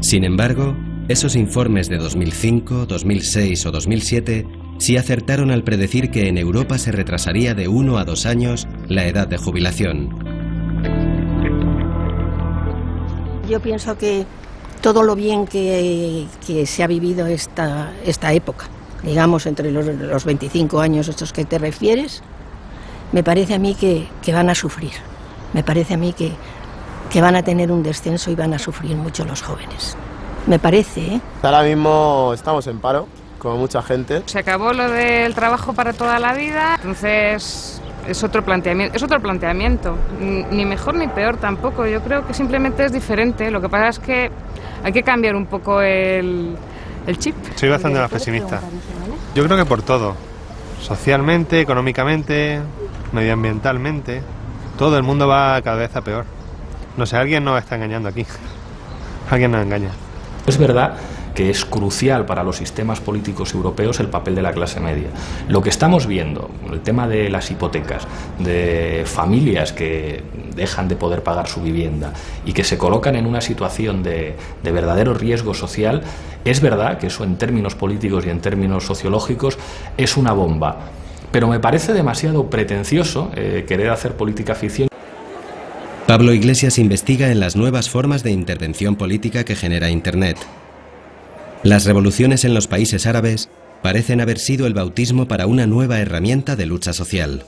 Sin embargo, esos informes de dos mil cinco, dos mil seis o dos mil siete sí acertaron al predecir que en Europa se retrasaría de uno a dos años la edad de jubilación. Yo pienso que todo lo bien que, que se ha vivido esta, esta época, digamos entre los, los veinticinco años estos que te refieres, me parece a mí que, que van a sufrir, me parece a mí que, que van a tener un descenso y van a sufrir mucho los jóvenes, me parece, ¿eh? Ahora mismo estamos en paro, como mucha gente. Se acabó lo del trabajo para toda la vida, entonces es otro planteamiento, es otro planteamiento, ni mejor ni peor tampoco, yo creo que simplemente es diferente, lo que pasa es que hay que cambiar un poco el, el chip. Soy bastante más pesimista, yo creo que por todo, socialmente, económicamente, medioambientalmente, todo el mundo va cada vez a peor, no sé, alguien nos está engañando aquí, alguien nos engaña. Es verdad que es crucial para los sistemas políticos europeos el papel de la clase media. Lo que estamos viendo, el tema de las hipotecas, de familias que dejan de poder pagar su vivienda y que se colocan en una situación de, de verdadero riesgo social, es verdad que eso en términos políticos y en términos sociológicos es una bomba. Pero me parece demasiado pretencioso eh, querer hacer política ficción. Pablo Iglesias investiga en las nuevas formas de intervención política que genera Internet. Las revoluciones en los países árabes parecen haber sido el bautismo para una nueva herramienta de lucha social.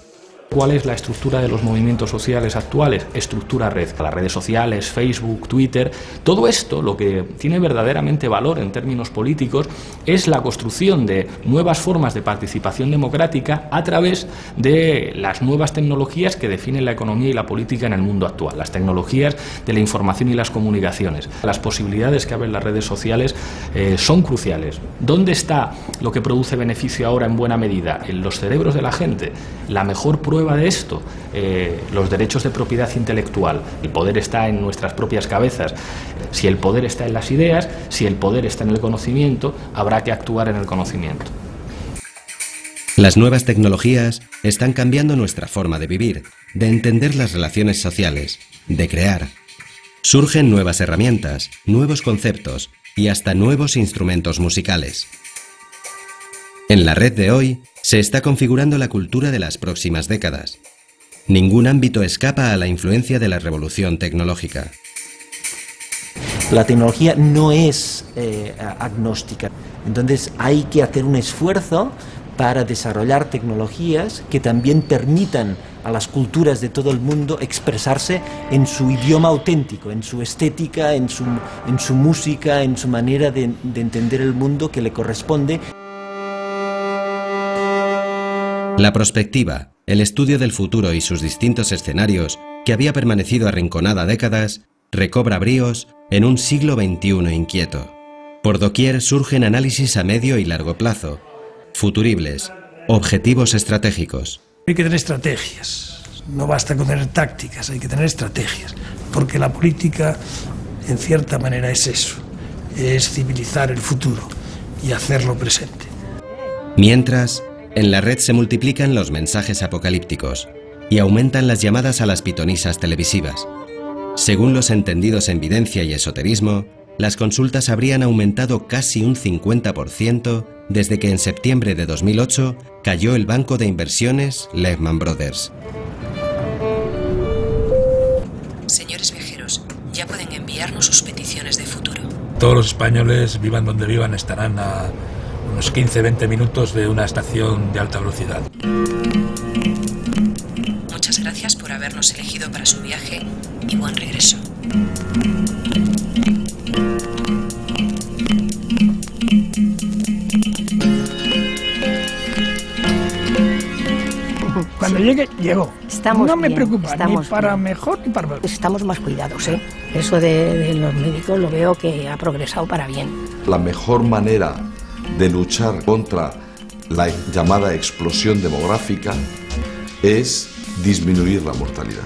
¿Cuál es la estructura de los movimientos sociales actuales? Estructura red, las redes sociales, Facebook, Twitter. Todo esto, lo que tiene verdaderamente valor en términos políticos, es la construcción de nuevas formas de participación democrática a través de las nuevas tecnologías que definen la economía y la política en el mundo actual, las tecnologías de la información y las comunicaciones. Las posibilidades que abren las redes sociales eh, son cruciales. ¿Dónde está lo que produce beneficio ahora en buena medida? En los cerebros de la gente. La mejor prueba de esto, eh, los derechos de propiedad intelectual. El poder está en nuestras propias cabezas. Si el poder está en las ideas, si el poder está en el conocimiento, habrá que actuar en el conocimiento. Las nuevas tecnologías están cambiando nuestra forma de vivir, de entender las relaciones sociales, de crear. Surgen nuevas herramientas, nuevos conceptos y hasta nuevos instrumentos musicales. En la red de hoy se está configurando la cultura de las próximas décadas. Ningún ámbito escapa a la influencia de la revolución tecnológica. La tecnología no es eh, agnóstica, entonces hay que hacer un esfuerzo para desarrollar tecnologías que también permitan a las culturas de todo el mundo expresarse en su idioma auténtico, en su estética, en su, en su música, en su manera de, de entender el mundo que le corresponde. La prospectiva, el estudio del futuro y sus distintos escenarios, que había permanecido arrinconada décadas, recobra bríos en un siglo veintiuno inquieto. Por doquier surgen análisis a medio y largo plazo, futuribles, objetivos estratégicos. Hay que tener estrategias, no basta con tener tácticas, hay que tener estrategias, porque la política, en cierta manera, es eso, es civilizar el futuro y hacerlo presente. Mientras, en la red se multiplican los mensajes apocalípticos y aumentan las llamadas a las pitonisas televisivas. Según los entendidos en videncia y esoterismo, las consultas habrían aumentado casi un cincuenta por ciento desde que en septiembre de dos mil ocho cayó el banco de inversiones Lehman Brothers. Señores viajeros, ya pueden enviarnos sus peticiones de futuro. Todos los españoles, vivan donde vivan, estarán a unos quince a veinte minutos de una estación de alta velocidad. Muchas gracias por habernos elegido para su viaje y buen regreso. Cuando llegue, llego. Estamos no me bien, preocupa, estamos ni para bien. Mejor ni para peor. Estamos más cuidados, ¿eh? Eso de, de los médicos lo veo que ha progresado para bien. La mejor manera de luchar contra la llamada explosión demográfica es disminuir la mortalidad.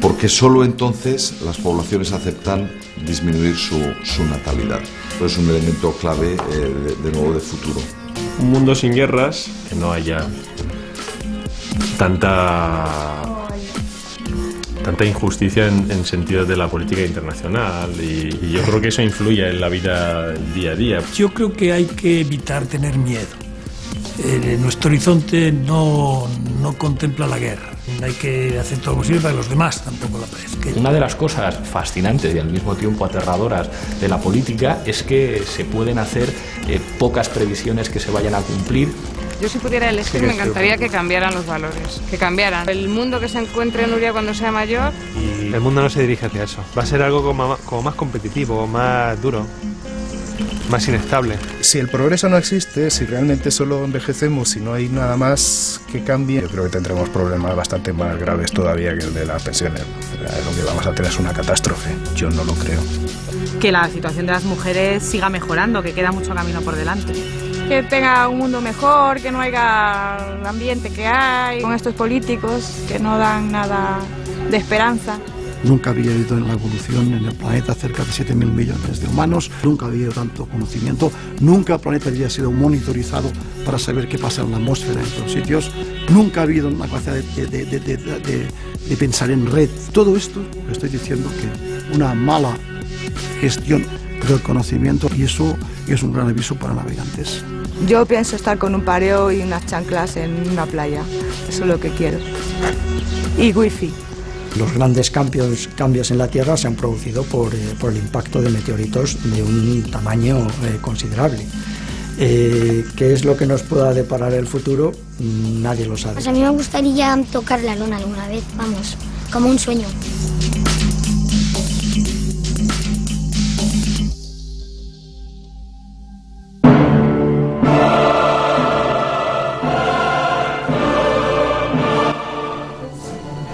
Porque solo entonces las poblaciones aceptan disminuir su, su natalidad. Pero es un elemento clave, eh, de, de nuevo, de futuro. Un mundo sin guerras, que no haya tanta, tanta injusticia en, en sentido de la política internacional y, y yo creo que eso influye en la vida día a día. Yo creo que hay que evitar tener miedo. Eh, nuestro horizonte no, no contempla la guerra. Hay que hacer todo lo posible para que los demás tampoco la padezcan. Una de las cosas fascinantes y al mismo tiempo aterradoras de la política es que se pueden hacer eh, pocas previsiones que se vayan a cumplir. Yo si pudiera elegir me encantaría que cambiaran los valores, que cambiaran. El mundo que se encuentre Nuria cuando sea mayor. Y el mundo no se dirige hacia eso, va a ser algo como, como más competitivo, más duro, más inestable. Si el progreso no existe, si realmente solo envejecemos y no hay nada más que cambie, yo creo que tendremos problemas bastante más graves todavía que el de las pensiones. Lo que vamos a tener es una catástrofe, yo no lo creo. Que la situación de las mujeres siga mejorando, que queda mucho camino por delante. Que tenga un mundo mejor, que no haya el ambiente que hay, con estos políticos que no dan nada de esperanza. Nunca había habido en la evolución en el planeta cerca de siete mil millones de humanos, nunca había habido tanto conocimiento, nunca el planeta había sido monitorizado para saber qué pasa en la atmósfera, en otros sitios, nunca ha habido una capacidad de, de, de, de, de, de pensar en red. Todo esto estoy diciendo que una mala gestión del conocimiento, y eso es un gran aviso para navegantes. Yo pienso estar con un pareo y unas chanclas en una playa, eso es lo que quiero. Y wifi. Los grandes cambios, cambios en la Tierra se han producido por, eh, por el impacto de meteoritos de un tamaño eh, considerable. Eh, ¿Qué es lo que nos pueda deparar el futuro? Nadie lo sabe. Pues a mí me gustaría tocar la luna alguna vez, vamos, como un sueño.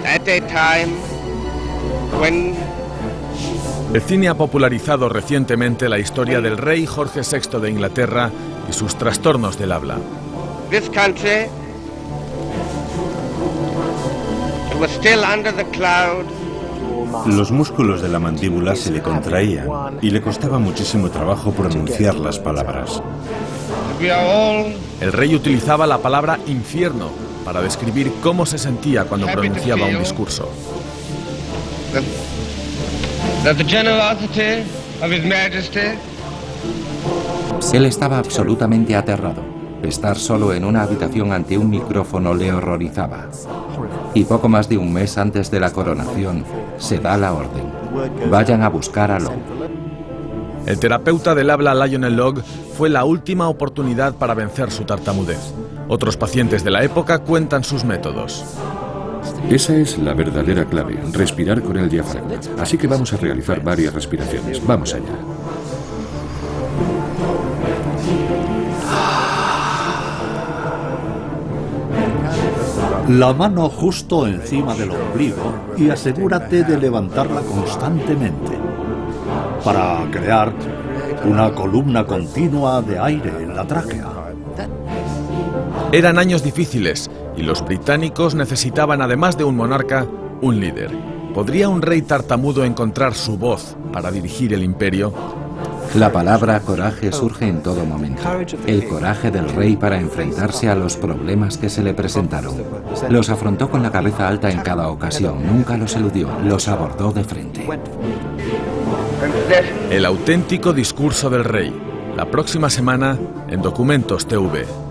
At a time when... El cine ha popularizado recientemente la historia del rey Jorge sexto de Inglaterra y sus trastornos del habla. This country was still under the cloud. Los músculos de la mandíbula se le contraían y le costaba muchísimo trabajo pronunciar las palabras. El rey utilizaba la palabra infierno para describir cómo se sentía cuando pronunciaba un discurso. Él estaba absolutamente aterrado. Estar solo en una habitación ante un micrófono le horrorizaba. Y poco más de un mes antes de la coronación, se da la orden. Vayan a buscar a Logue. El terapeuta del habla Lionel Logue fue la última oportunidad para vencer su tartamudez. Otros pacientes de la época cuentan sus métodos. Esa es la verdadera clave, respirar con el diafragma. Así que vamos a realizar varias respiraciones. Vamos allá. La mano justo encima del ombligo y asegúrate de levantarla constantemente para crear una columna continua de aire en la tráquea. Eran años difíciles y los británicos necesitaban, además de un monarca, un líder. ¿Podría un rey tartamudo encontrar su voz para dirigir el imperio? La palabra coraje surge en todo momento. El coraje del rey para enfrentarse a los problemas que se le presentaron. Los afrontó con la cabeza alta en cada ocasión, nunca los eludió, los abordó de frente. El auténtico discurso del rey. La próxima semana en Documentos T V.